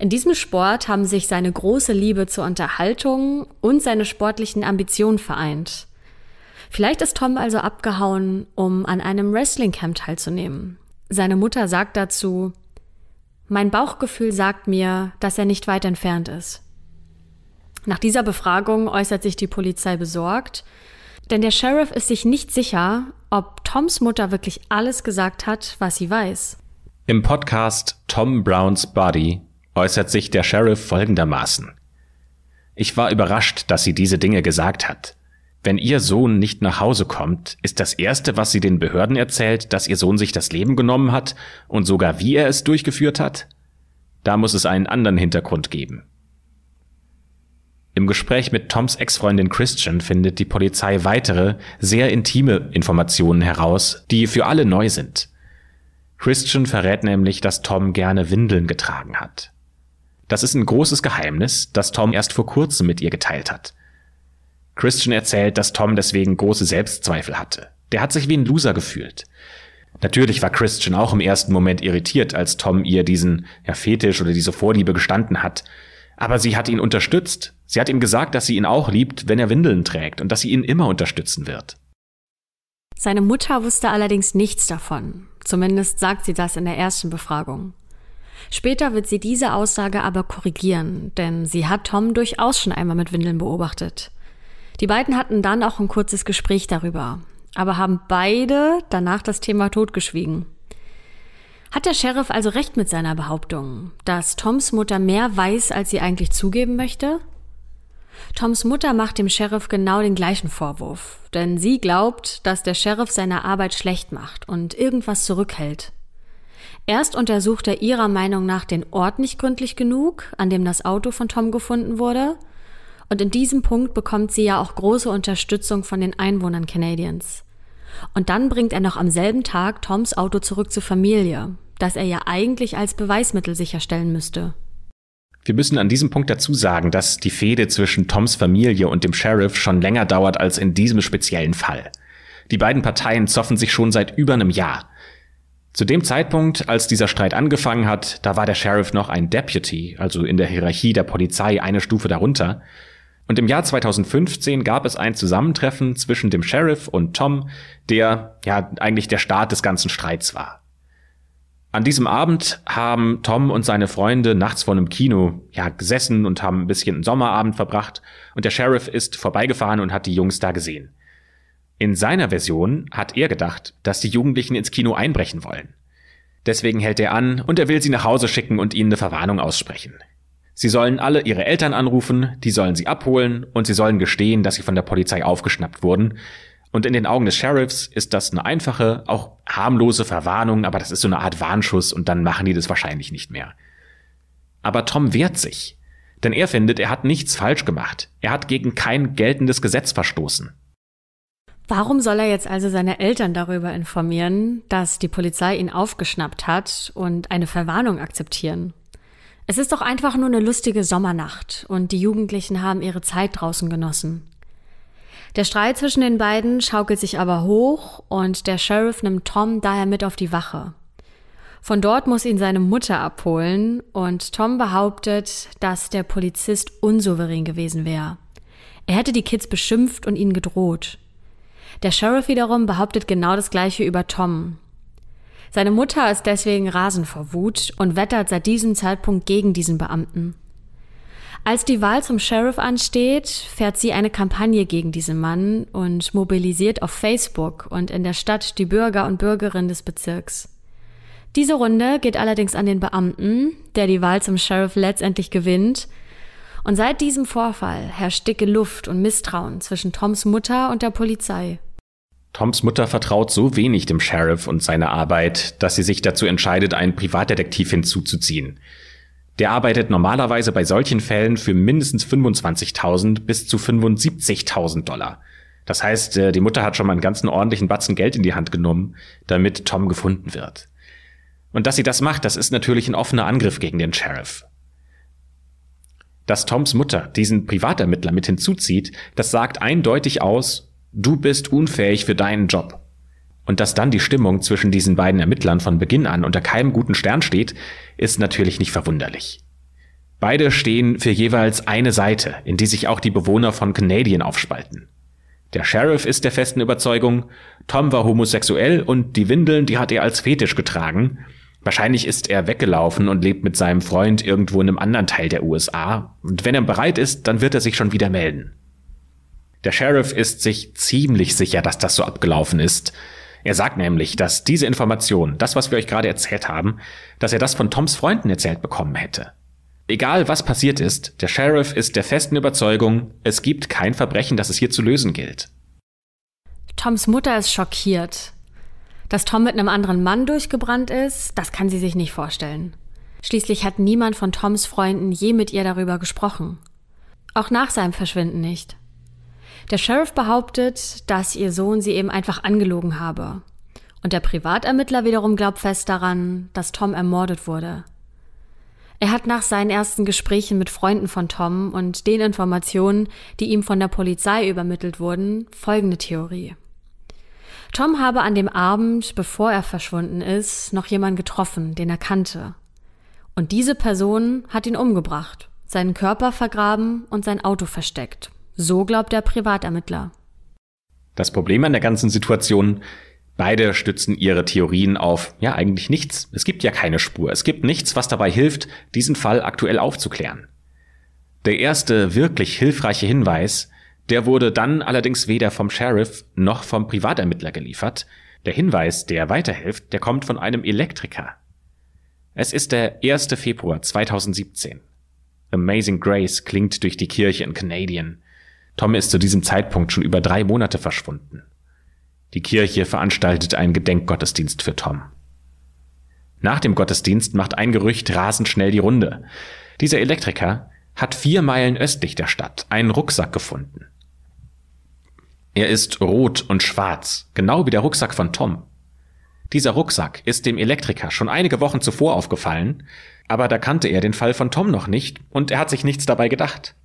In diesem Sport haben sich seine große Liebe zur Unterhaltung und seine sportlichen Ambitionen vereint. Vielleicht ist Tom also abgehauen, um an einem Wrestling-Camp teilzunehmen. Seine Mutter sagt dazu: Mein Bauchgefühl sagt mir, dass er nicht weit entfernt ist. Nach dieser Befragung äußert sich die Polizei besorgt, denn der Sheriff ist sich nicht sicher, ob Toms Mutter wirklich alles gesagt hat, was sie weiß. Im Podcast Tom Brown's Body äußert sich der Sheriff folgendermaßen: Ich war überrascht, dass sie diese Dinge gesagt hat. Wenn ihr Sohn nicht nach Hause kommt, ist das Erste, was sie den Behörden erzählt, dass ihr Sohn sich das Leben genommen hat und sogar wie er es durchgeführt hat? Da muss es einen anderen Hintergrund geben. Im Gespräch mit Toms Ex-Freundin Christian findet die Polizei weitere, sehr intime Informationen heraus, die für alle neu sind. Christian verrät nämlich, dass Tom gerne Windeln getragen hat. Das ist ein großes Geheimnis, das Tom erst vor kurzem mit ihr geteilt hat. Christian erzählt, dass Tom deswegen große Selbstzweifel hatte. Der hat sich wie ein Loser gefühlt. Natürlich war Christian auch im ersten Moment irritiert, als Tom ihr diesen ja, Fetisch oder diese Vorliebe gestanden hat. Aber sie hat ihn unterstützt. Sie hat ihm gesagt, dass sie ihn auch liebt, wenn er Windeln trägt und dass sie ihn immer unterstützen wird. Seine Mutter wusste allerdings nichts davon. Zumindest sagt sie das in der ersten Befragung. Später wird sie diese Aussage aber korrigieren, denn sie hat Tom durchaus schon einmal mit Windeln beobachtet. Die beiden hatten dann auch ein kurzes Gespräch darüber, aber haben beide danach das Thema totgeschwiegen. Hat der Sheriff also recht mit seiner Behauptung, dass Toms Mutter mehr weiß, als sie eigentlich zugeben möchte? Toms Mutter macht dem Sheriff genau den gleichen Vorwurf, denn sie glaubt, dass der Sheriff seine Arbeit schlecht macht und irgendwas zurückhält. Erst untersucht er ihrer Meinung nach den Ort nicht gründlich genug, an dem das Auto von Tom gefunden wurde, und in diesem Punkt bekommt sie ja auch große Unterstützung von den Einwohnern Canadiens. Und dann bringt er noch am selben Tag Toms Auto zurück zur Familie, das er ja eigentlich als Beweismittel sicherstellen müsste. Wir müssen an diesem Punkt dazu sagen, dass die Fehde zwischen Toms Familie und dem Sheriff schon länger dauert als in diesem speziellen Fall. Die beiden Parteien zoffen sich schon seit über einem Jahr. Zu dem Zeitpunkt, als dieser Streit angefangen hat, da war der Sheriff noch ein Deputy, also in der Hierarchie der Polizei eine Stufe darunter. Und im Jahr zweitausendfünfzehn gab es ein Zusammentreffen zwischen dem Sheriff und Tom, der ja eigentlich der Start des ganzen Streits war. An diesem Abend haben Tom und seine Freunde nachts vor einem Kino ja gesessen und haben ein bisschen einen Sommerabend verbracht, und der Sheriff ist vorbeigefahren und hat die Jungs da gesehen. In seiner Version hat er gedacht, dass die Jugendlichen ins Kino einbrechen wollen. Deswegen hält er an und er will sie nach Hause schicken und ihnen eine Verwarnung aussprechen. Sie sollen alle ihre Eltern anrufen, die sollen sie abholen und sie sollen gestehen, dass sie von der Polizei aufgeschnappt wurden. Und in den Augen des Sheriffs ist das eine einfache, auch harmlose Verwarnung, aber das ist so eine Art Warnschuss und dann machen die das wahrscheinlich nicht mehr. Aber Tom wehrt sich, denn er findet, er hat nichts falsch gemacht. Er hat gegen kein geltendes Gesetz verstoßen. Warum soll er jetzt also seine Eltern darüber informieren, dass die Polizei ihn aufgeschnappt hat und eine Verwarnung akzeptieren? Es ist doch einfach nur eine lustige Sommernacht und die Jugendlichen haben ihre Zeit draußen genossen. Der Streit zwischen den beiden schaukelt sich aber hoch und der Sheriff nimmt Tom daher mit auf die Wache. Von dort muss ihn seine Mutter abholen und Tom behauptet, dass der Polizist unsouverän gewesen wäre. Er hätte die Kids beschimpft und ihnen gedroht. Der Sheriff wiederum behauptet genau das Gleiche über Tom. Seine Mutter ist deswegen rasend vor Wut und wettert seit diesem Zeitpunkt gegen diesen Beamten. Als die Wahl zum Sheriff ansteht, fährt sie eine Kampagne gegen diesen Mann und mobilisiert auf Facebook und in der Stadt die Bürger und Bürgerinnen des Bezirks. Diese Runde geht allerdings an den Beamten, der die Wahl zum Sheriff letztendlich gewinnt. Und seit diesem Vorfall herrscht dicke Luft und Misstrauen zwischen Toms Mutter und der Polizei. Toms Mutter vertraut so wenig dem Sheriff und seiner Arbeit, dass sie sich dazu entscheidet, einen Privatdetektiv hinzuzuziehen. Der arbeitet normalerweise bei solchen Fällen für mindestens fünfundzwanzigtausend bis zu fünfundsiebzigtausend Dollar. Das heißt, die Mutter hat schon mal einen ganzen ordentlichen Batzen Geld in die Hand genommen, damit Tom gefunden wird. Und dass sie das macht, das ist natürlich ein offener Angriff gegen den Sheriff. Dass Toms Mutter diesen Privatermittler mit hinzuzieht, das sagt eindeutig aus, du bist unfähig für deinen Job. Und dass dann die Stimmung zwischen diesen beiden Ermittlern von Beginn an unter keinem guten Stern steht, ist natürlich nicht verwunderlich. Beide stehen für jeweils eine Seite, in die sich auch die Bewohner von Canadian aufspalten. Der Sheriff ist der festen Überzeugung, Tom war homosexuell und die Windeln, die hat er als Fetisch getragen. Wahrscheinlich ist er weggelaufen und lebt mit seinem Freund irgendwo in einem anderen Teil der U S A. Und wenn er bereit ist, dann wird er sich schon wieder melden. Der Sheriff ist sich ziemlich sicher, dass das so abgelaufen ist. Er sagt nämlich, dass diese Information, das, was wir euch gerade erzählt haben, dass er das von Toms Freunden erzählt bekommen hätte. Egal, was passiert ist, der Sheriff ist der festen Überzeugung, es gibt kein Verbrechen, das es hier zu lösen gilt. Toms Mutter ist schockiert. Dass Tom mit einem anderen Mann durchgebrannt ist, das kann sie sich nicht vorstellen. Schließlich hat niemand von Toms Freunden je mit ihr darüber gesprochen. Auch nach seinem Verschwinden nicht. Der Sheriff behauptet, dass ihr Sohn sie eben einfach angelogen habe. Und der Privatermittler wiederum glaubt fest daran, dass Tom ermordet wurde. Er hat nach seinen ersten Gesprächen mit Freunden von Tom und den Informationen, die ihm von der Polizei übermittelt wurden, folgende Theorie. Tom habe an dem Abend, bevor er verschwunden ist, noch jemanden getroffen, den er kannte. Und diese Person hat ihn umgebracht, seinen Körper vergraben und sein Auto versteckt. So glaubt der Privatermittler. Das Problem an der ganzen Situation, beide stützen ihre Theorien auf, ja, eigentlich nichts. Es gibt ja keine Spur. Es gibt nichts, was dabei hilft, diesen Fall aktuell aufzuklären. Der erste wirklich hilfreiche Hinweis, der wurde dann allerdings weder vom Sheriff noch vom Privatermittler geliefert. Der Hinweis, der weiterhilft, der kommt von einem Elektriker. Es ist der erste Februar zweitausendsiebzehn. Amazing Grace klingt durch die Kirche in Canadian. Tom ist zu diesem Zeitpunkt schon über drei Monate verschwunden. Die Kirche veranstaltet einen Gedenkgottesdienst für Tom. Nach dem Gottesdienst macht ein Gerücht rasend schnell die Runde. Dieser Elektriker hat vier Meilen östlich der Stadt einen Rucksack gefunden. Er ist rot und schwarz, genau wie der Rucksack von Tom. Dieser Rucksack ist dem Elektriker schon einige Wochen zuvor aufgefallen, aber da kannte er den Fall von Tom noch nicht und er hat sich nichts dabei gedacht.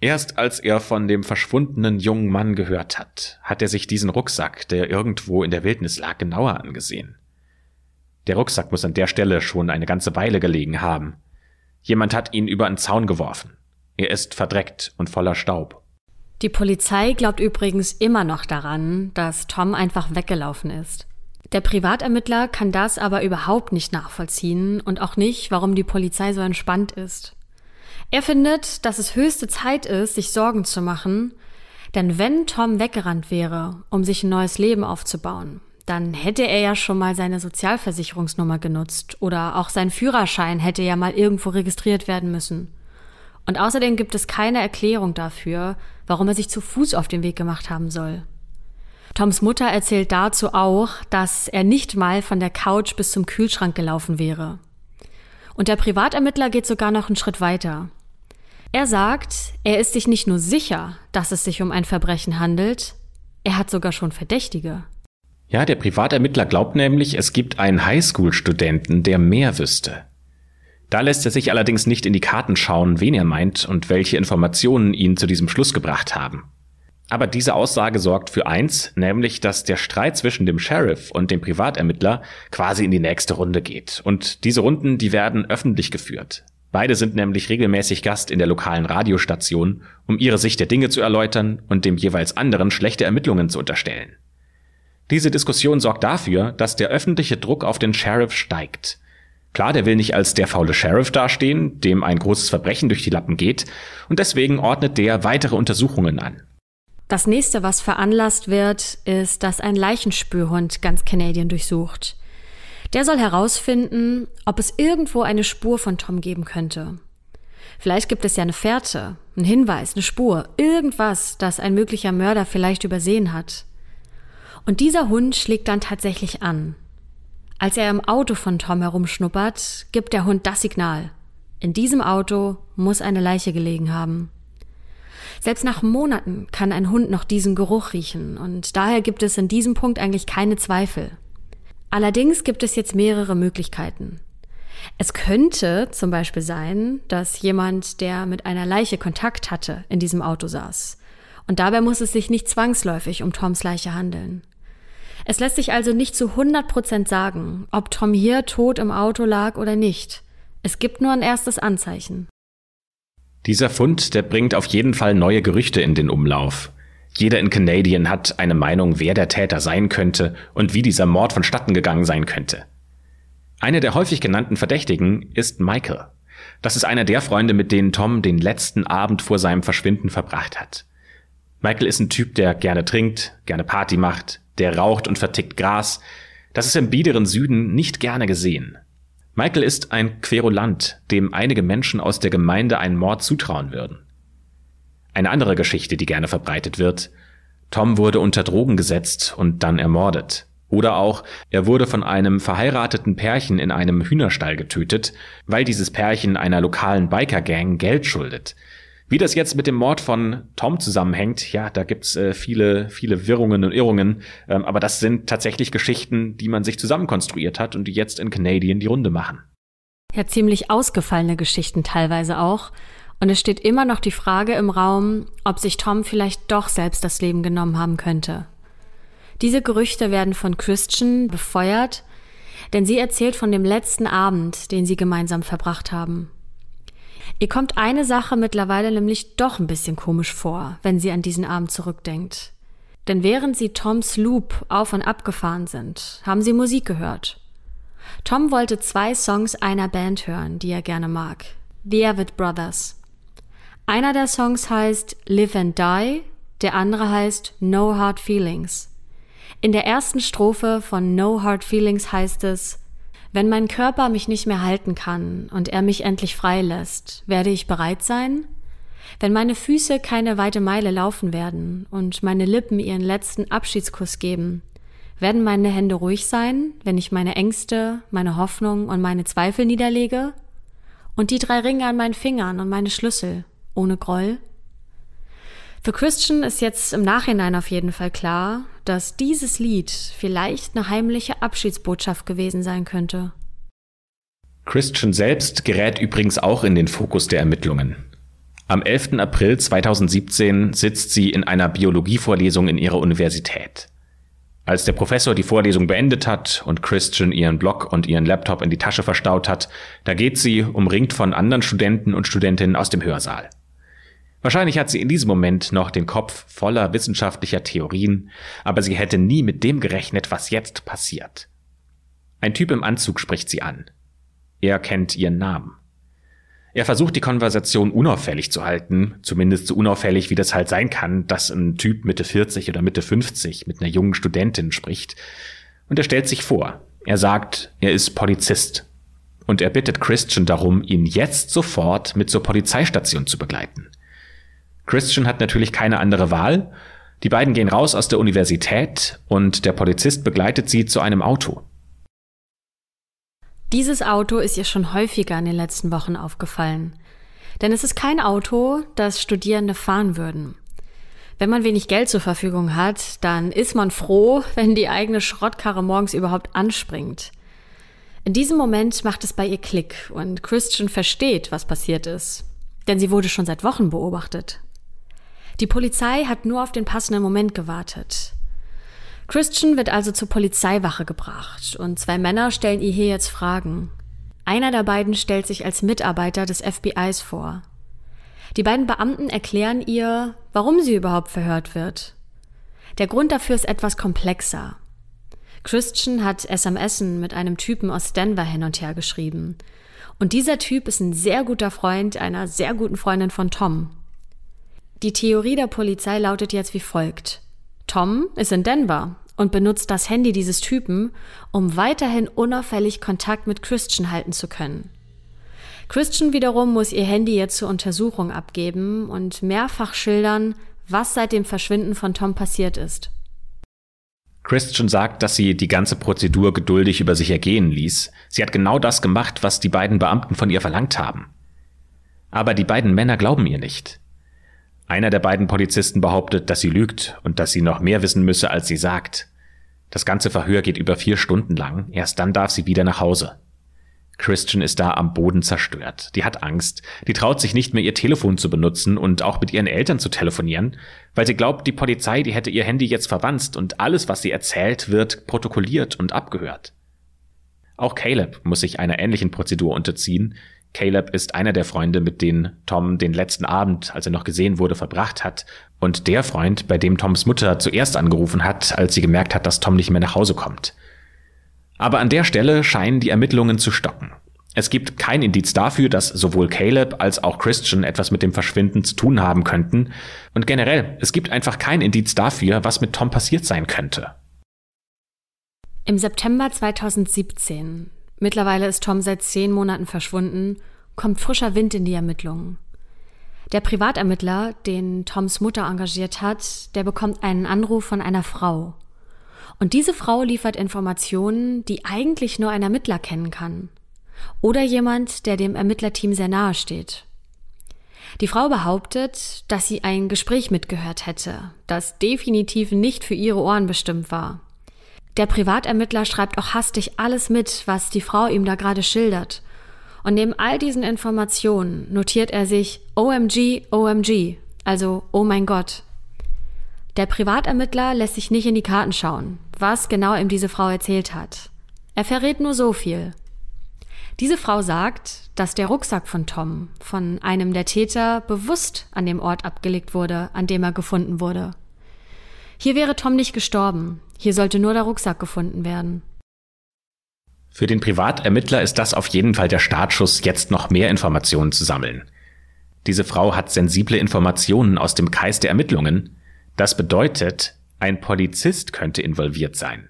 Erst als er von dem verschwundenen jungen Mann gehört hat, hat er sich diesen Rucksack, der irgendwo in der Wildnis lag, genauer angesehen. Der Rucksack muss an der Stelle schon eine ganze Weile gelegen haben. Jemand hat ihn über einen Zaun geworfen. Er ist verdreckt und voller Staub. Die Polizei glaubt übrigens immer noch daran, dass Tom einfach weggelaufen ist. Der Privatermittler kann das aber überhaupt nicht nachvollziehen und auch nicht, warum die Polizei so entspannt ist. Er findet, dass es höchste Zeit ist, sich Sorgen zu machen, denn wenn Tom weggerannt wäre, um sich ein neues Leben aufzubauen, dann hätte er ja schon mal seine Sozialversicherungsnummer genutzt oder auch sein Führerschein hätte ja mal irgendwo registriert werden müssen. Und außerdem gibt es keine Erklärung dafür, warum er sich zu Fuß auf den Weg gemacht haben soll. Toms Mutter erzählt dazu auch, dass er nicht mal von der Couch bis zum Kühlschrank gelaufen wäre. Und der Privatermittler geht sogar noch einen Schritt weiter. Er sagt, er ist sich nicht nur sicher, dass es sich um ein Verbrechen handelt, er hat sogar schon Verdächtige. Ja, der Privatermittler glaubt nämlich, es gibt einen Highschool-Studenten, der mehr wüsste. Da lässt er sich allerdings nicht in die Karten schauen, wen er meint und welche Informationen ihn zu diesem Schluss gebracht haben. Aber diese Aussage sorgt für eins, nämlich, dass der Streit zwischen dem Sheriff und dem Privatermittler quasi in die nächste Runde geht. Und diese Runden, die werden öffentlich geführt. Beide sind nämlich regelmäßig Gast in der lokalen Radiostation, um ihre Sicht der Dinge zu erläutern und dem jeweils anderen schlechte Ermittlungen zu unterstellen. Diese Diskussion sorgt dafür, dass der öffentliche Druck auf den Sheriff steigt. Klar, der will nicht als der faule Sheriff dastehen, dem ein großes Verbrechen durch die Lappen geht, und deswegen ordnet der weitere Untersuchungen an. Das nächste, was veranlasst wird, ist, dass ein Leichenspürhund ganz Canadian durchsucht. Der soll herausfinden, ob es irgendwo eine Spur von Tom geben könnte. Vielleicht gibt es ja eine Fährte, einen Hinweis, eine Spur, irgendwas, das ein möglicher Mörder vielleicht übersehen hat. Und dieser Hund schlägt dann tatsächlich an. Als er im Auto von Tom herumschnuppert, gibt der Hund das Signal: In diesem Auto muss eine Leiche gelegen haben. Selbst nach Monaten kann ein Hund noch diesen Geruch riechen und daher gibt es in diesem Punkt eigentlich keine Zweifel. Allerdings gibt es jetzt mehrere Möglichkeiten. Es könnte zum Beispiel sein, dass jemand, der mit einer Leiche Kontakt hatte, in diesem Auto saß. Und dabei muss es sich nicht zwangsläufig um Toms Leiche handeln. Es lässt sich also nicht zu hundert Prozent sagen, ob Tom hier tot im Auto lag oder nicht. Es gibt nur ein erstes Anzeichen. Dieser Fund, der bringt auf jeden Fall neue Gerüchte in den Umlauf. Jeder in Canadian hat eine Meinung, wer der Täter sein könnte und wie dieser Mord vonstatten gegangen sein könnte. Einer der häufig genannten Verdächtigen ist Michael. Das ist einer der Freunde, mit denen Tom den letzten Abend vor seinem Verschwinden verbracht hat. Michael ist ein Typ, der gerne trinkt, gerne Party macht, der raucht und vertickt Gras. Das ist im biederen Süden nicht gerne gesehen. Michael ist ein Querulant, dem einige Menschen aus der Gemeinde einen Mord zutrauen würden. Eine andere Geschichte, die gerne verbreitet wird: Tom wurde unter Drogen gesetzt und dann ermordet. Oder auch, er wurde von einem verheirateten Pärchen in einem Hühnerstall getötet, weil dieses Pärchen einer lokalen Biker-Gang Geld schuldet. Wie das jetzt mit dem Mord von Tom zusammenhängt, ja, da gibt's äh, viele, viele Wirrungen und Irrungen, ähm, aber das sind tatsächlich Geschichten, die man sich zusammenkonstruiert hat und die jetzt in Canadian die Runde machen. Ja, ziemlich ausgefallene Geschichten teilweise auch. Und es steht immer noch die Frage im Raum, ob sich Tom vielleicht doch selbst das Leben genommen haben könnte. Diese Gerüchte werden von Christian befeuert, denn sie erzählt von dem letzten Abend, den sie gemeinsam verbracht haben. Ihr kommt eine Sache mittlerweile nämlich doch ein bisschen komisch vor, wenn sie an diesen Abend zurückdenkt. Denn während sie Toms Loop auf und ab gefahren sind, haben sie Musik gehört. Tom wollte zwei Songs einer Band hören, die er gerne mag: The Avett Brothers. Einer der Songs heißt Live and Die, der andere heißt No Hard Feelings. In der ersten Strophe von No Hard Feelings heißt es: Wenn mein Körper mich nicht mehr halten kann und er mich endlich frei lässt, werde ich bereit sein? Wenn meine Füße keine weite Meile laufen werden und meine Lippen ihren letzten Abschiedskuss geben, werden meine Hände ruhig sein, wenn ich meine Ängste, meine Hoffnung und meine Zweifel niederlege? Und die drei Ringe an meinen Fingern und meine Schlüssel? Ohne Groll? Für Christian ist jetzt im Nachhinein auf jeden Fall klar, dass dieses Lied vielleicht eine heimliche Abschiedsbotschaft gewesen sein könnte. Christian selbst gerät übrigens auch in den Fokus der Ermittlungen. Am elften April zweitausendsiebzehn sitzt sie in einer Biologievorlesung in ihrer Universität. Als der Professor die Vorlesung beendet hat und Christian ihren Block und ihren Laptop in die Tasche verstaut hat, da geht sie, umringt von anderen Studenten und Studentinnen, aus dem Hörsaal. Wahrscheinlich hat sie in diesem Moment noch den Kopf voller wissenschaftlicher Theorien, aber sie hätte nie mit dem gerechnet, was jetzt passiert. Ein Typ im Anzug spricht sie an. Er kennt ihren Namen. Er versucht, die Konversation unauffällig zu halten, zumindest so unauffällig, wie das halt sein kann, dass ein Typ Mitte vierzig oder Mitte fünfzig mit einer jungen Studentin spricht. Und er stellt sich vor. Er sagt, er ist Polizist. Und er bittet Christian darum, ihn jetzt sofort mit zur Polizeistation zu begleiten. Christian hat natürlich keine andere Wahl. Die beiden gehen raus aus der Universität und der Polizist begleitet sie zu einem Auto. Dieses Auto ist ihr schon häufiger in den letzten Wochen aufgefallen. Denn es ist kein Auto, das Studierende fahren würden. Wenn man wenig Geld zur Verfügung hat, dann ist man froh, wenn die eigene Schrottkarre morgens überhaupt anspringt. In diesem Moment macht es bei ihr Klick und Christian versteht, was passiert ist. Denn sie wurde schon seit Wochen beobachtet. Die Polizei hat nur auf den passenden Moment gewartet. Christian wird also zur Polizeiwache gebracht und zwei Männer stellen ihr hier jetzt Fragen. Einer der beiden stellt sich als Mitarbeiter des F B Is vor. Die beiden Beamten erklären ihr, warum sie überhaupt verhört wird. Der Grund dafür ist etwas komplexer. Christian hat S M S mit einem Typen aus Denver hin und her geschrieben. Und dieser Typ ist ein sehr guter Freund einer sehr guten Freundin von Tom. Die Theorie der Polizei lautet jetzt wie folgt. Tom ist in Denver und benutzt das Handy dieses Typen, um weiterhin unauffällig Kontakt mit Christian halten zu können. Christian wiederum muss ihr Handy jetzt zur Untersuchung abgeben und mehrfach schildern, was seit dem Verschwinden von Tom passiert ist. Christian sagt, dass sie die ganze Prozedur geduldig über sich ergehen ließ. Sie hat genau das gemacht, was die beiden Beamten von ihr verlangt haben. Aber die beiden Männer glauben ihr nicht. Einer der beiden Polizisten behauptet, dass sie lügt und dass sie noch mehr wissen müsse, als sie sagt. Das ganze Verhör geht über vier Stunden lang, erst dann darf sie wieder nach Hause. Christian ist da am Boden zerstört. Die hat Angst, die traut sich nicht mehr, ihr Telefon zu benutzen und auch mit ihren Eltern zu telefonieren, weil sie glaubt, die Polizei, die hätte ihr Handy jetzt verwanzt und alles, was sie erzählt, wird protokolliert und abgehört. Auch Caleb muss sich einer ähnlichen Prozedur unterziehen. Caleb ist einer der Freunde, mit denen Tom den letzten Abend, als er noch gesehen wurde, verbracht hat und der Freund, bei dem Toms Mutter zuerst angerufen hat, als sie gemerkt hat, dass Tom nicht mehr nach Hause kommt. Aber an der Stelle scheinen die Ermittlungen zu stocken. Es gibt kein Indiz dafür, dass sowohl Caleb als auch Christian etwas mit dem Verschwinden zu tun haben könnten und generell, es gibt einfach kein Indiz dafür, was mit Tom passiert sein könnte. Im September zweitausendsiebzehn, mittlerweile ist Tom seit zehn Monaten verschwunden, kommt frischer Wind in die Ermittlungen. Der Privatermittler, den Toms Mutter engagiert hat, der bekommt einen Anruf von einer Frau. Und diese Frau liefert Informationen, die eigentlich nur ein Ermittler kennen kann. Oder jemand, der dem Ermittlerteam sehr nahe steht. Die Frau behauptet, dass sie ein Gespräch mitgehört hätte, das definitiv nicht für ihre Ohren bestimmt war. Der Privatermittler schreibt auch hastig alles mit, was die Frau ihm da gerade schildert. Und neben all diesen Informationen notiert er sich O M G, O M G, also oh mein Gott. Der Privatermittler lässt sich nicht in die Karten schauen, was genau ihm diese Frau erzählt hat. Er verrät nur so viel. Diese Frau sagt, dass der Rucksack von Tom, von einem der Täter, bewusst an dem Ort abgelegt wurde, an dem er gefunden wurde. Hier wäre Tom nicht gestorben. Hier sollte nur der Rucksack gefunden werden. Für den Privatermittler ist das auf jeden Fall der Startschuss, jetzt noch mehr Informationen zu sammeln. Diese Frau hat sensible Informationen aus dem Kreis der Ermittlungen. Das bedeutet, ein Polizist könnte involviert sein.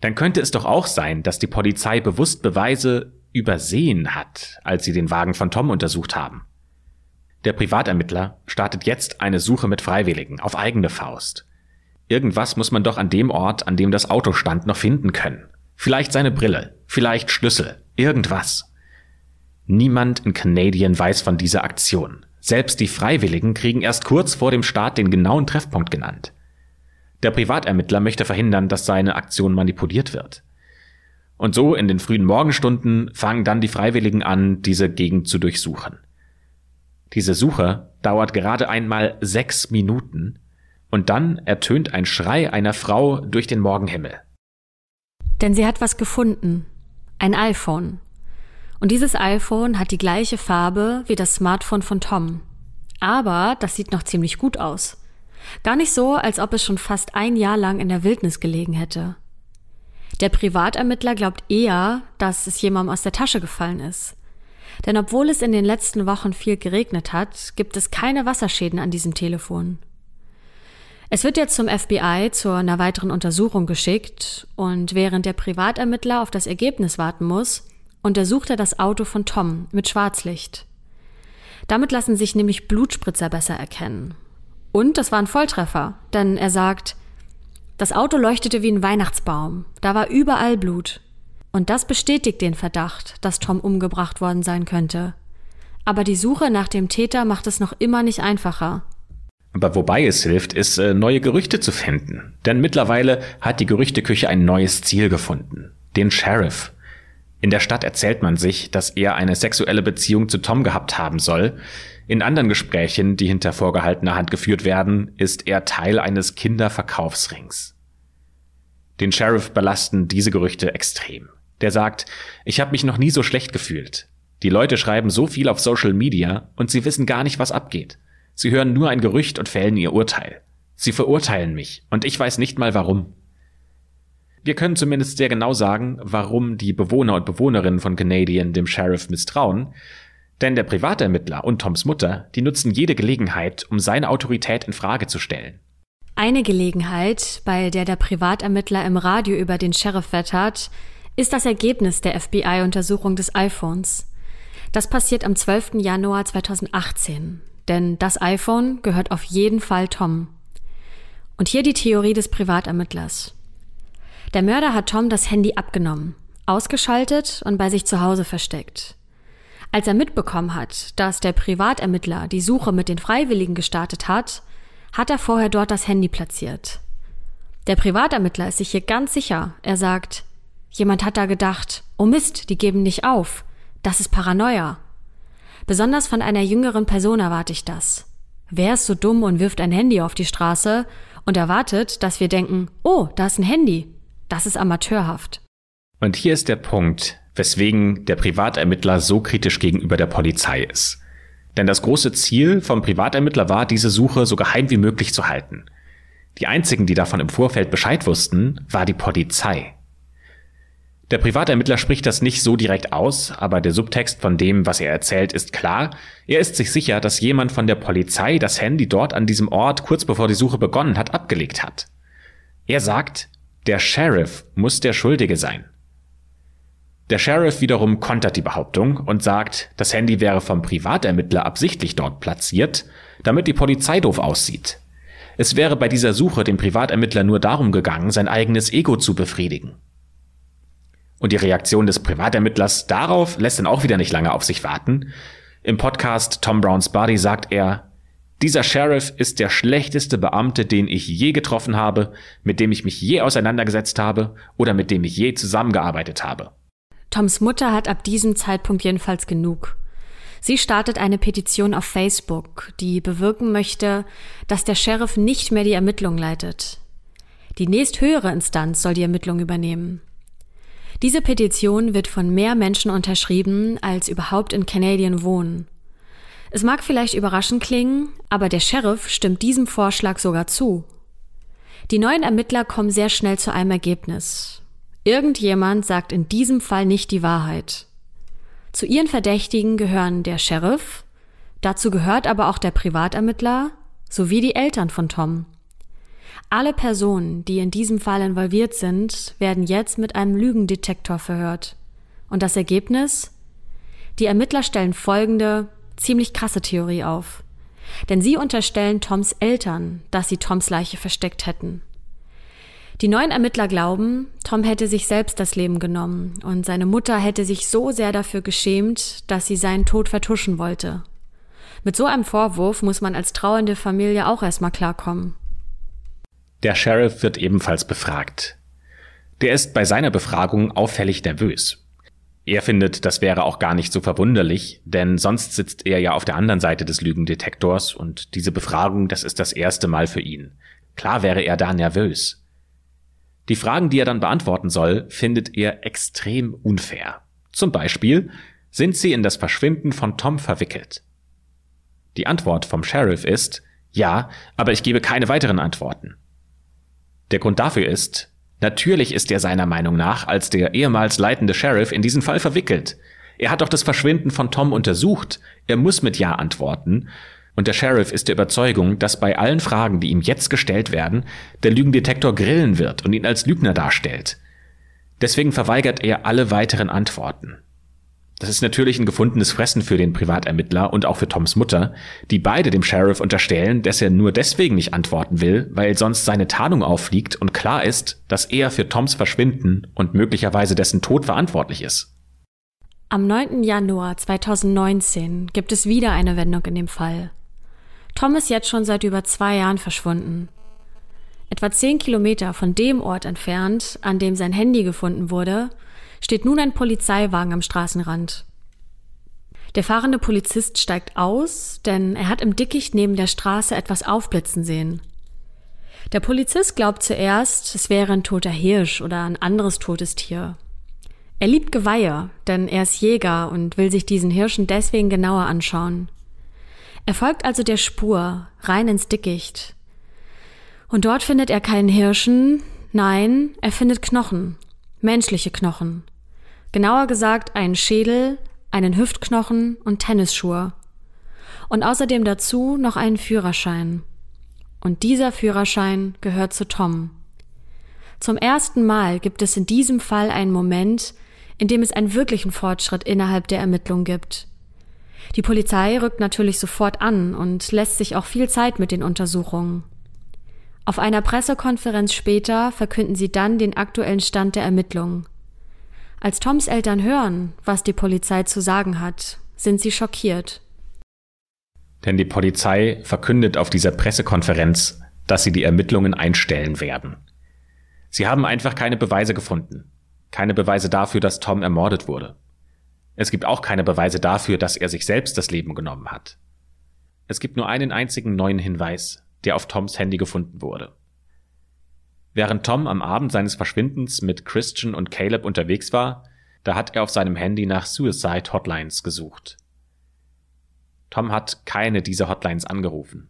Dann könnte es doch auch sein, dass die Polizei bewusst Beweise übersehen hat, als sie den Wagen von Tom untersucht haben. Der Privatermittler startet jetzt eine Suche mit Freiwilligen auf eigene Faust. Irgendwas muss man doch an dem Ort, an dem das Auto stand, noch finden können. Vielleicht seine Brille, vielleicht Schlüssel, irgendwas. Niemand in Canadian weiß von dieser Aktion. Selbst die Freiwilligen kriegen erst kurz vor dem Start den genauen Treffpunkt genannt. Der Privatermittler möchte verhindern, dass seine Aktion manipuliert wird. Und so in den frühen Morgenstunden fangen dann die Freiwilligen an, diese Gegend zu durchsuchen. Diese Suche dauert gerade einmal sechs Minuten. Und dann ertönt ein Schrei einer Frau durch den Morgenhimmel. Denn sie hat was gefunden. Ein iPhone. Und dieses iPhone hat die gleiche Farbe wie das Smartphone von Tom. Aber das sieht noch ziemlich gut aus. Gar nicht so, als ob es schon fast ein Jahr lang in der Wildnis gelegen hätte. Der Privatermittler glaubt eher, dass es jemandem aus der Tasche gefallen ist. Denn obwohl es in den letzten Wochen viel geregnet hat, gibt es keine Wasserschäden an diesem Telefon. Es wird jetzt zum F B I zu einer weiteren Untersuchung geschickt und während der Privatermittler auf das Ergebnis warten muss, untersucht er das Auto von Tom mit Schwarzlicht. Damit lassen sich nämlich Blutspritzer besser erkennen. Und das war ein Volltreffer, denn er sagt, das Auto leuchtete wie ein Weihnachtsbaum, da war überall Blut. Und das bestätigt den Verdacht, dass Tom umgebracht worden sein könnte. Aber die Suche nach dem Täter macht es noch immer nicht einfacher. Aber wobei es hilft, ist, neue Gerüchte zu finden. Denn mittlerweile hat die Gerüchteküche ein neues Ziel gefunden. Den Sheriff. In der Stadt erzählt man sich, dass er eine sexuelle Beziehung zu Tom gehabt haben soll. In anderen Gesprächen, die hinter vorgehaltener Hand geführt werden, ist er Teil eines Kinderverkaufsrings. Den Sheriff belasten diese Gerüchte extrem. Der sagt, ich habe mich noch nie so schlecht gefühlt. Die Leute schreiben so viel auf Social Media und sie wissen gar nicht, was abgeht. Sie hören nur ein Gerücht und fällen ihr Urteil. Sie verurteilen mich und ich weiß nicht mal warum. Wir können zumindest sehr genau sagen, warum die Bewohner und Bewohnerinnen von Canadian dem Sheriff misstrauen, denn der Privatermittler und Toms Mutter, die nutzen jede Gelegenheit, um seine Autorität in Frage zu stellen. Eine Gelegenheit, bei der der Privatermittler im Radio über den Sheriff wettert, ist das Ergebnis der F B I-Untersuchung des iPhones. Das passiert am zwölften Januar zweitausendachtzehn, denn das iPhone gehört auf jeden Fall Tom. Und hier die Theorie des Privatermittlers. Der Mörder hat Tom das Handy abgenommen, ausgeschaltet und bei sich zu Hause versteckt. Als er mitbekommen hat, dass der Privatermittler die Suche mit den Freiwilligen gestartet hat, hat er vorher dort das Handy platziert. Der Privatermittler ist sich hier ganz sicher. Er sagt, jemand hat da gedacht, oh Mist, die geben nicht auf. Das ist Paranoia. Besonders von einer jüngeren Person erwarte ich das. Wer ist so dumm und wirft ein Handy auf die Straße und erwartet, dass wir denken, oh, da ist ein Handy. Das ist amateurhaft. Und hier ist der Punkt, weswegen der Privatermittler so kritisch gegenüber der Polizei ist. Denn das große Ziel vom Privatermittler war, diese Suche so geheim wie möglich zu halten. Die einzigen, die davon im Vorfeld Bescheid wussten, war die Polizei. Der Privatermittler spricht das nicht so direkt aus, aber der Subtext von dem, was er erzählt, ist klar. Er ist sich sicher, dass jemand von der Polizei das Handy dort an diesem Ort, kurz bevor die Suche begonnen hat, abgelegt hat. Er sagt, der Sheriff muss der Schuldige sein. Der Sheriff wiederum kontert die Behauptung und sagt, das Handy wäre vom Privatermittler absichtlich dort platziert, damit die Polizei doof aussieht. Es wäre bei dieser Suche dem Privatermittler nur darum gegangen, sein eigenes Ego zu befriedigen. Und die Reaktion des Privatermittlers darauf lässt dann auch wieder nicht lange auf sich warten. Im Podcast Tom Brown's Body sagt er, dieser Sheriff ist der schlechteste Beamte, den ich je getroffen habe, mit dem ich mich je auseinandergesetzt habe oder mit dem ich je zusammengearbeitet habe. Toms Mutter hat ab diesem Zeitpunkt jedenfalls genug. Sie startet eine Petition auf Facebook, die bewirken möchte, dass der Sheriff nicht mehr die Ermittlungen leitet. Die nächsthöhere Instanz soll die Ermittlungen übernehmen. Diese Petition wird von mehr Menschen unterschrieben, als überhaupt in Canadian wohnen. Es mag vielleicht überraschend klingen, aber der Sheriff stimmt diesem Vorschlag sogar zu. Die neuen Ermittler kommen sehr schnell zu einem Ergebnis. Irgendjemand sagt in diesem Fall nicht die Wahrheit. Zu ihren Verdächtigen gehören der Sheriff, dazu gehört aber auch der Privatermittler sowie die Eltern von Tom. Alle Personen, die in diesem Fall involviert sind, werden jetzt mit einem Lügendetektor verhört. Und das Ergebnis? Die Ermittler stellen folgende, ziemlich krasse Theorie auf. Denn sie unterstellen Toms Eltern, dass sie Toms Leiche versteckt hätten. Die neuen Ermittler glauben, Tom hätte sich selbst das Leben genommen und seine Mutter hätte sich so sehr dafür geschämt, dass sie seinen Tod vertuschen wollte. Mit so einem Vorwurf muss man als trauernde Familie auch erstmal klarkommen. Der Sheriff wird ebenfalls befragt. Der ist bei seiner Befragung auffällig nervös. Er findet, das wäre auch gar nicht so verwunderlich, denn sonst sitzt er ja auf der anderen Seite des Lügendetektors und diese Befragung, das ist das erste Mal für ihn. Klar wäre er da nervös. Die Fragen, die er dann beantworten soll, findet er extrem unfair. Zum Beispiel, sind sie in das Verschwinden von Tom verwickelt? Die Antwort vom Sheriff ist, ja, aber ich gebe keine weiteren Antworten. Der Grund dafür ist, natürlich ist er seiner Meinung nach als der ehemals leitende Sheriff in diesen Fall verwickelt. Er hat doch das Verschwinden von Tom untersucht, er muss mit Ja antworten. Und der Sheriff ist der Überzeugung, dass bei allen Fragen, die ihm jetzt gestellt werden, der Lügendetektor grillen wird und ihn als Lügner darstellt. Deswegen verweigert er alle weiteren Antworten. Das ist natürlich ein gefundenes Fressen für den Privatermittler und auch für Toms Mutter, die beide dem Sheriff unterstellen, dass er nur deswegen nicht antworten will, weil sonst seine Tarnung auffliegt und klar ist, dass er für Toms Verschwinden und möglicherweise dessen Tod verantwortlich ist. Am neunten Januar zweitausendneunzehn gibt es wieder eine Wendung in dem Fall. Tom ist jetzt schon seit über zwei Jahren verschwunden. Etwa zehn Kilometer von dem Ort entfernt, an dem sein Handy gefunden wurde, steht nun ein Polizeiwagen am Straßenrand. Der fahrende Polizist steigt aus, denn er hat im Dickicht neben der Straße etwas aufblitzen sehen. Der Polizist glaubt zuerst, es wäre ein toter Hirsch oder ein anderes totes Tier. Er liebt Geweihe, denn er ist Jäger und will sich diesen Hirschen deswegen genauer anschauen. Er folgt also der Spur, rein ins Dickicht. Und dort findet er keinen Hirschen, nein, er findet Knochen. Menschliche Knochen. Genauer gesagt einen Schädel, einen Hüftknochen und Tennisschuhe. Und außerdem dazu noch einen Führerschein. Und dieser Führerschein gehört zu Tom. Zum ersten Mal gibt es in diesem Fall einen Moment, in dem es einen wirklichen Fortschritt innerhalb der Ermittlung gibt. Die Polizei rückt natürlich sofort an und lässt sich auch viel Zeit mit den Untersuchungen. Auf einer Pressekonferenz später verkünden sie dann den aktuellen Stand der Ermittlungen. Als Toms Eltern hören, was die Polizei zu sagen hat, sind sie schockiert. Denn die Polizei verkündet auf dieser Pressekonferenz, dass sie die Ermittlungen einstellen werden. Sie haben einfach keine Beweise gefunden. Keine Beweise dafür, dass Tom ermordet wurde. Es gibt auch keine Beweise dafür, dass er sich selbst das Leben genommen hat. Es gibt nur einen einzigen neuen Hinweis, der auf Toms Handy gefunden wurde. Während Tom am Abend seines Verschwindens mit Christian und Caleb unterwegs war, da hat er auf seinem Handy nach Suicide-Hotlines gesucht. Tom hat keine dieser Hotlines angerufen.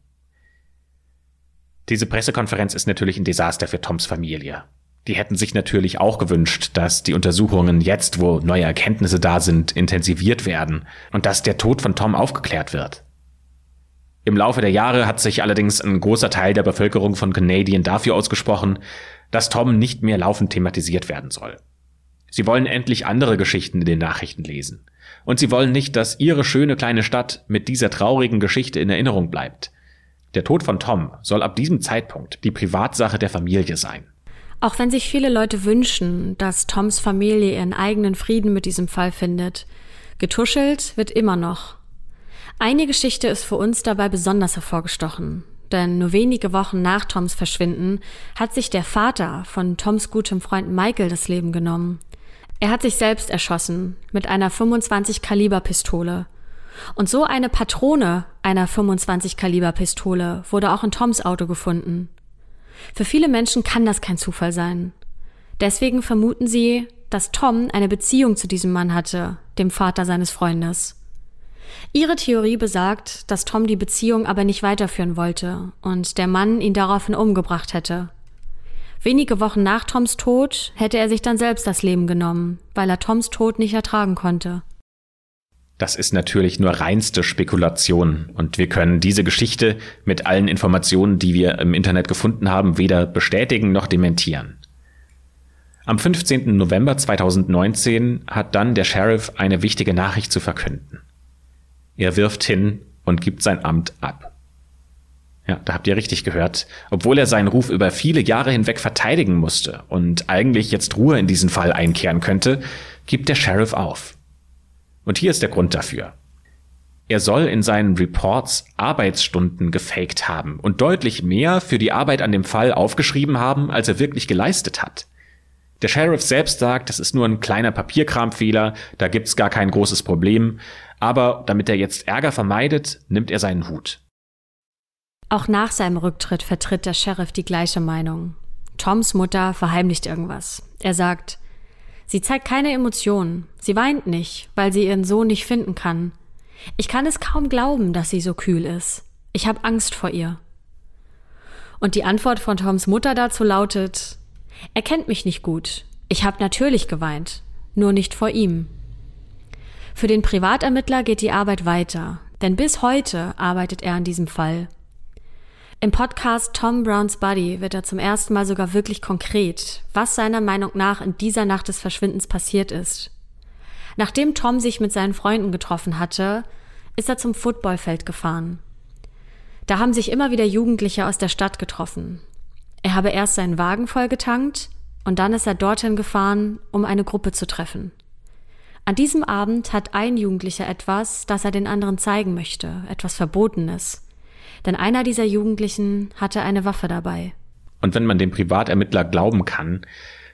Diese Pressekonferenz ist natürlich ein Desaster für Toms Familie. Die hätten sich natürlich auch gewünscht, dass die Untersuchungen jetzt, wo neue Erkenntnisse da sind, intensiviert werden und dass der Tod von Tom aufgeklärt wird. Im Laufe der Jahre hat sich allerdings ein großer Teil der Bevölkerung von Canadian dafür ausgesprochen, dass Tom nicht mehr laufend thematisiert werden soll. Sie wollen endlich andere Geschichten in den Nachrichten lesen. Und sie wollen nicht, dass ihre schöne kleine Stadt mit dieser traurigen Geschichte in Erinnerung bleibt. Der Tod von Tom soll ab diesem Zeitpunkt die Privatsache der Familie sein. Auch wenn sich viele Leute wünschen, dass Toms Familie ihren eigenen Frieden mit diesem Fall findet, getuschelt wird immer noch. Eine Geschichte ist für uns dabei besonders hervorgestochen, denn nur wenige Wochen nach Toms Verschwinden hat sich der Vater von Toms gutem Freund Michael das Leben genommen. Er hat sich selbst erschossen mit einer fünfundzwanzig Kaliber Pistole. Und so eine Patrone einer fünfundzwanzig Kaliber Pistole wurde auch in Toms Auto gefunden. Für viele Menschen kann das kein Zufall sein. Deswegen vermuten sie, dass Tom eine Beziehung zu diesem Mann hatte, dem Vater seines Freundes. Ihre Theorie besagt, dass Tom die Beziehung aber nicht weiterführen wollte und der Mann ihn daraufhin umgebracht hätte. Wenige Wochen nach Toms Tod hätte er sich dann selbst das Leben genommen, weil er Toms Tod nicht ertragen konnte. Das ist natürlich nur reinste Spekulation und wir können diese Geschichte mit allen Informationen, die wir im Internet gefunden haben, weder bestätigen noch dementieren. Am fünfzehnten November zweitausendneunzehn hat dann der Sheriff eine wichtige Nachricht zu verkünden. Er wirft hin und gibt sein Amt ab. Ja, da habt ihr richtig gehört. Obwohl er seinen Ruf über viele Jahre hinweg verteidigen musste und eigentlich jetzt Ruhe in diesen Fall einkehren könnte, gibt der Sheriff auf. Und hier ist der Grund dafür. Er soll in seinen Reports Arbeitsstunden gefaked haben und deutlich mehr für die Arbeit an dem Fall aufgeschrieben haben, als er wirklich geleistet hat. Der Sheriff selbst sagt, das ist nur ein kleiner Papierkramfehler, da gibt's gar kein großes Problem. Aber damit er jetzt Ärger vermeidet, nimmt er seinen Hut. Auch nach seinem Rücktritt vertritt der Sheriff die gleiche Meinung. Toms Mutter verheimlicht irgendwas. Er sagt: Sie zeigt keine Emotionen. Sie weint nicht, weil sie ihren Sohn nicht finden kann. Ich kann es kaum glauben, dass sie so kühl ist. Ich habe Angst vor ihr. Und die Antwort von Toms Mutter dazu lautet: Er kennt mich nicht gut. Ich habe natürlich geweint, nur nicht vor ihm. Für den Privatermittler geht die Arbeit weiter, denn bis heute arbeitet er an diesem Fall. Im Podcast Tom Brown's Body wird er zum ersten Mal sogar wirklich konkret, was seiner Meinung nach in dieser Nacht des Verschwindens passiert ist. Nachdem Tom sich mit seinen Freunden getroffen hatte, ist er zum Footballfeld gefahren. Da haben sich immer wieder Jugendliche aus der Stadt getroffen. Er habe erst seinen Wagen vollgetankt und dann ist er dorthin gefahren, um eine Gruppe zu treffen. An diesem Abend hat ein Jugendlicher etwas, das er den anderen zeigen möchte, etwas Verbotenes. Denn einer dieser Jugendlichen hatte eine Waffe dabei. Und wenn man dem Privatermittler glauben kann,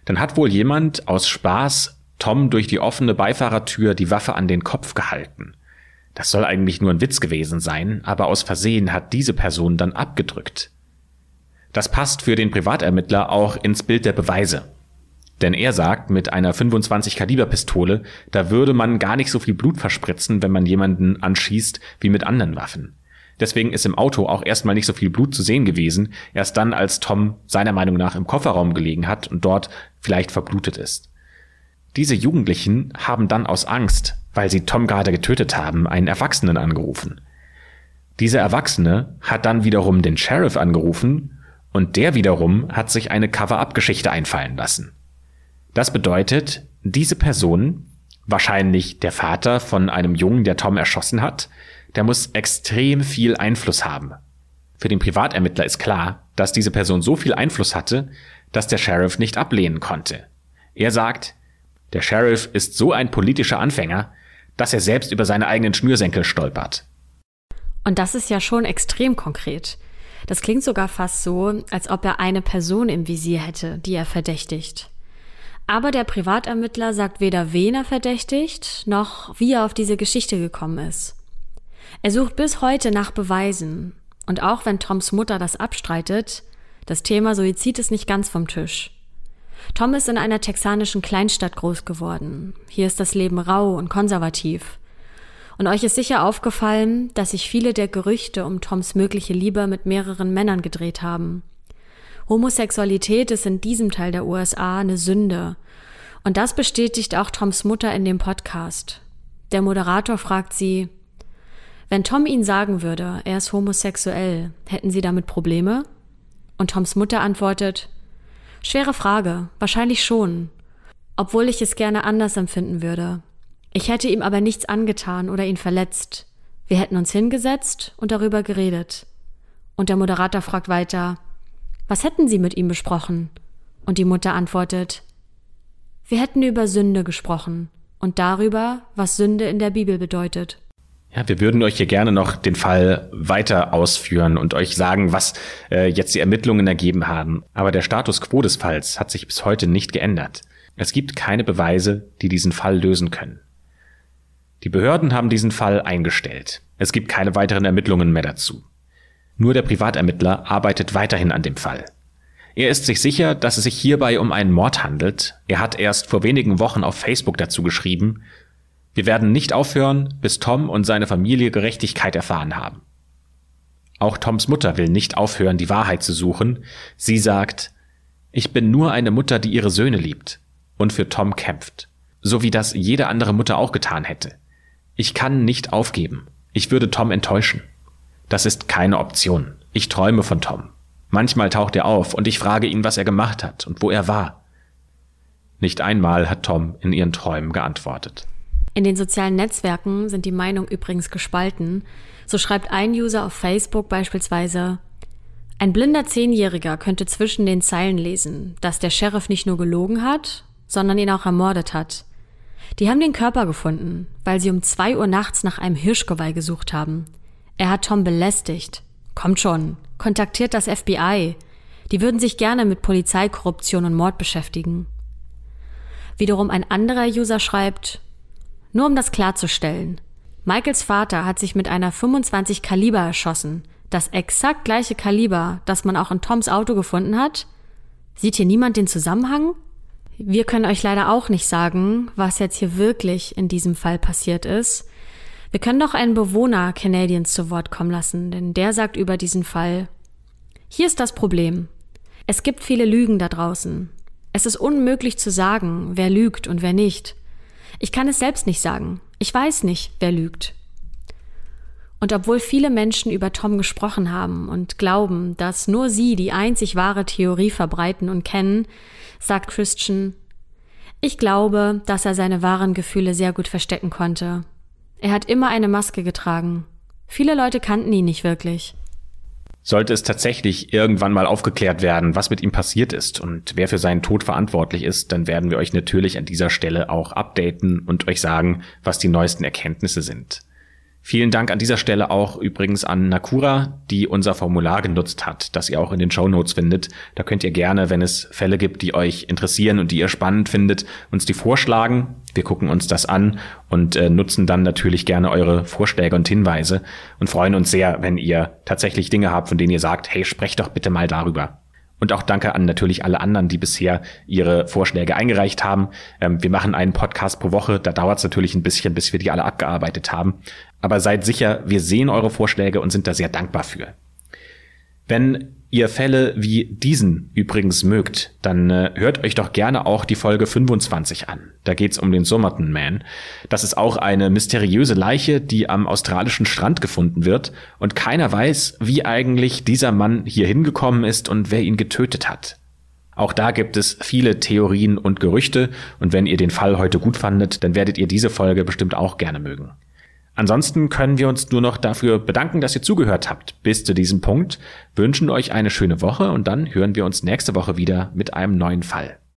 dann hat wohl jemand aus Spaß Tom durch die offene Beifahrertür die Waffe an den Kopf gehalten. Das soll eigentlich nur ein Witz gewesen sein, aber aus Versehen hat diese Person dann abgedrückt. Das passt für den Privatermittler auch ins Bild der Beweise. Denn er sagt, mit einer fünfundzwanzig Kaliber Pistole, da würde man gar nicht so viel Blut verspritzen, wenn man jemanden anschießt, wie mit anderen Waffen. Deswegen ist im Auto auch erstmal nicht so viel Blut zu sehen gewesen, erst dann, als Tom seiner Meinung nach im Kofferraum gelegen hat und dort vielleicht verblutet ist. Diese Jugendlichen haben dann aus Angst, weil sie Tom gerade getötet haben, einen Erwachsenen angerufen. Dieser Erwachsene hat dann wiederum den Sheriff angerufen und der wiederum hat sich eine Cover-up-Geschichte einfallen lassen. Das bedeutet, diese Person, wahrscheinlich der Vater von einem Jungen, der Tom erschossen hat, der muss extrem viel Einfluss haben. Für den Privatermittler ist klar, dass diese Person so viel Einfluss hatte, dass der Sheriff nicht ablehnen konnte. Er sagt, der Sheriff ist so ein politischer Anfänger, dass er selbst über seine eigenen Schnürsenkel stolpert. Und das ist ja schon extrem konkret. Das klingt sogar fast so, als ob er eine Person im Visier hätte, die er verdächtigt. Aber der Privatermittler sagt weder, wen er verdächtigt, noch wie er auf diese Geschichte gekommen ist. Er sucht bis heute nach Beweisen. Und auch wenn Toms Mutter das abstreitet, das Thema Suizid ist nicht ganz vom Tisch. Tom ist in einer texanischen Kleinstadt groß geworden. Hier ist das Leben rau und konservativ. Und euch ist sicher aufgefallen, dass sich viele der Gerüchte um Toms mögliche Liebe mit mehreren Männern gedreht haben. Homosexualität ist in diesem Teil der U S A eine Sünde. Und das bestätigt auch Toms Mutter in dem Podcast. Der Moderator fragt sie: Wenn Tom ihnen sagen würde, er ist homosexuell, hätten sie damit Probleme? Und Toms Mutter antwortet: Schwere Frage, wahrscheinlich schon. Obwohl ich es gerne anders empfinden würde. Ich hätte ihm aber nichts angetan oder ihn verletzt. Wir hätten uns hingesetzt und darüber geredet. Und der Moderator fragt weiter: Was hätten Sie mit ihm besprochen? Und die Mutter antwortet: Wir hätten über Sünde gesprochen und darüber, was Sünde in der Bibel bedeutet. Ja, wir würden euch hier gerne noch den Fall weiter ausführen und euch sagen, was äh, jetzt die Ermittlungen ergeben haben. Aber der Status quo des Falls hat sich bis heute nicht geändert. Es gibt keine Beweise, die diesen Fall lösen können. Die Behörden haben diesen Fall eingestellt. Es gibt keine weiteren Ermittlungen mehr dazu. Nur der Privatermittler arbeitet weiterhin an dem Fall. Er ist sich sicher, dass es sich hierbei um einen Mord handelt. Er hat erst vor wenigen Wochen auf Facebook dazu geschrieben: Wir werden nicht aufhören, bis Tom und seine Familie Gerechtigkeit erfahren haben. Auch Toms Mutter will nicht aufhören, die Wahrheit zu suchen. Sie sagt: Ich bin nur eine Mutter, die ihre Söhne liebt und für Tom kämpft, so wie das jede andere Mutter auch getan hätte. Ich kann nicht aufgeben. Ich würde Tom enttäuschen. Das ist keine Option. Ich träume von Tom. Manchmal taucht er auf und ich frage ihn, was er gemacht hat und wo er war. Nicht einmal hat Tom in ihren Träumen geantwortet. In den sozialen Netzwerken sind die Meinungen übrigens gespalten. So schreibt ein User auf Facebook beispielsweise: Ein blinder Zehnjähriger könnte zwischen den Zeilen lesen, dass der Sheriff nicht nur gelogen hat, sondern ihn auch ermordet hat. Die haben den Körper gefunden, weil sie um zwei Uhr nachts nach einem Hirschgeweih gesucht haben. Er hat Tom belästigt. Kommt schon, kontaktiert das F B I. Die würden sich gerne mit Polizeikorruption und Mord beschäftigen. Wiederum ein anderer User schreibt: Nur um das klarzustellen, Michaels Vater hat sich mit einer fünfundzwanzig Kaliber erschossen. Das exakt gleiche Kaliber, das man auch in Toms Auto gefunden hat. Sieht hier niemand den Zusammenhang? Wir können euch leider auch nicht sagen, was jetzt hier wirklich in diesem Fall passiert ist. Wir können doch einen Bewohner Canadiens zu Wort kommen lassen, denn der sagt über diesen Fall: Hier ist das Problem. Es gibt viele Lügen da draußen. Es ist unmöglich zu sagen, wer lügt und wer nicht. Ich kann es selbst nicht sagen. Ich weiß nicht, wer lügt. Und obwohl viele Menschen über Tom gesprochen haben und glauben, dass nur sie die einzig wahre Theorie verbreiten und kennen, sagt Christian: Ich glaube, dass er seine wahren Gefühle sehr gut verstecken konnte. Er hat immer eine Maske getragen. Viele Leute kannten ihn nicht wirklich. Sollte es tatsächlich irgendwann mal aufgeklärt werden, was mit ihm passiert ist und wer für seinen Tod verantwortlich ist, dann werden wir euch natürlich an dieser Stelle auch updaten und euch sagen, was die neuesten Erkenntnisse sind. Vielen Dank an dieser Stelle auch übrigens an Nakura, die unser Formular genutzt hat, das ihr auch in den Shownotes findet. Da könnt ihr gerne, wenn es Fälle gibt, die euch interessieren und die ihr spannend findet, uns die vorschlagen. Wir gucken uns das an und äh, nutzen dann natürlich gerne eure Vorschläge und Hinweise und freuen uns sehr, wenn ihr tatsächlich Dinge habt, von denen ihr sagt, hey, sprecht doch bitte mal darüber. Und auch danke an natürlich alle anderen, die bisher ihre Vorschläge eingereicht haben. Ähm, wir machen einen Podcast pro Woche, da dauert es natürlich ein bisschen, bis wir die alle abgearbeitet haben. Aber seid sicher, wir sehen eure Vorschläge und sind da sehr dankbar für. Wenn ihr Fälle wie diesen übrigens mögt, dann äh, hört euch doch gerne auch die Folge fünfundzwanzig an. Da geht's um den Somerton Man. Das ist auch eine mysteriöse Leiche, die am australischen Strand gefunden wird und keiner weiß, wie eigentlich dieser Mann hier hingekommen ist und wer ihn getötet hat. Auch da gibt es viele Theorien und Gerüchte und wenn ihr den Fall heute gut fandet, dann werdet ihr diese Folge bestimmt auch gerne mögen. Ansonsten können wir uns nur noch dafür bedanken, dass ihr zugehört habt bis zu diesem Punkt, wünschen euch eine schöne Woche und dann hören wir uns nächste Woche wieder mit einem neuen Fall.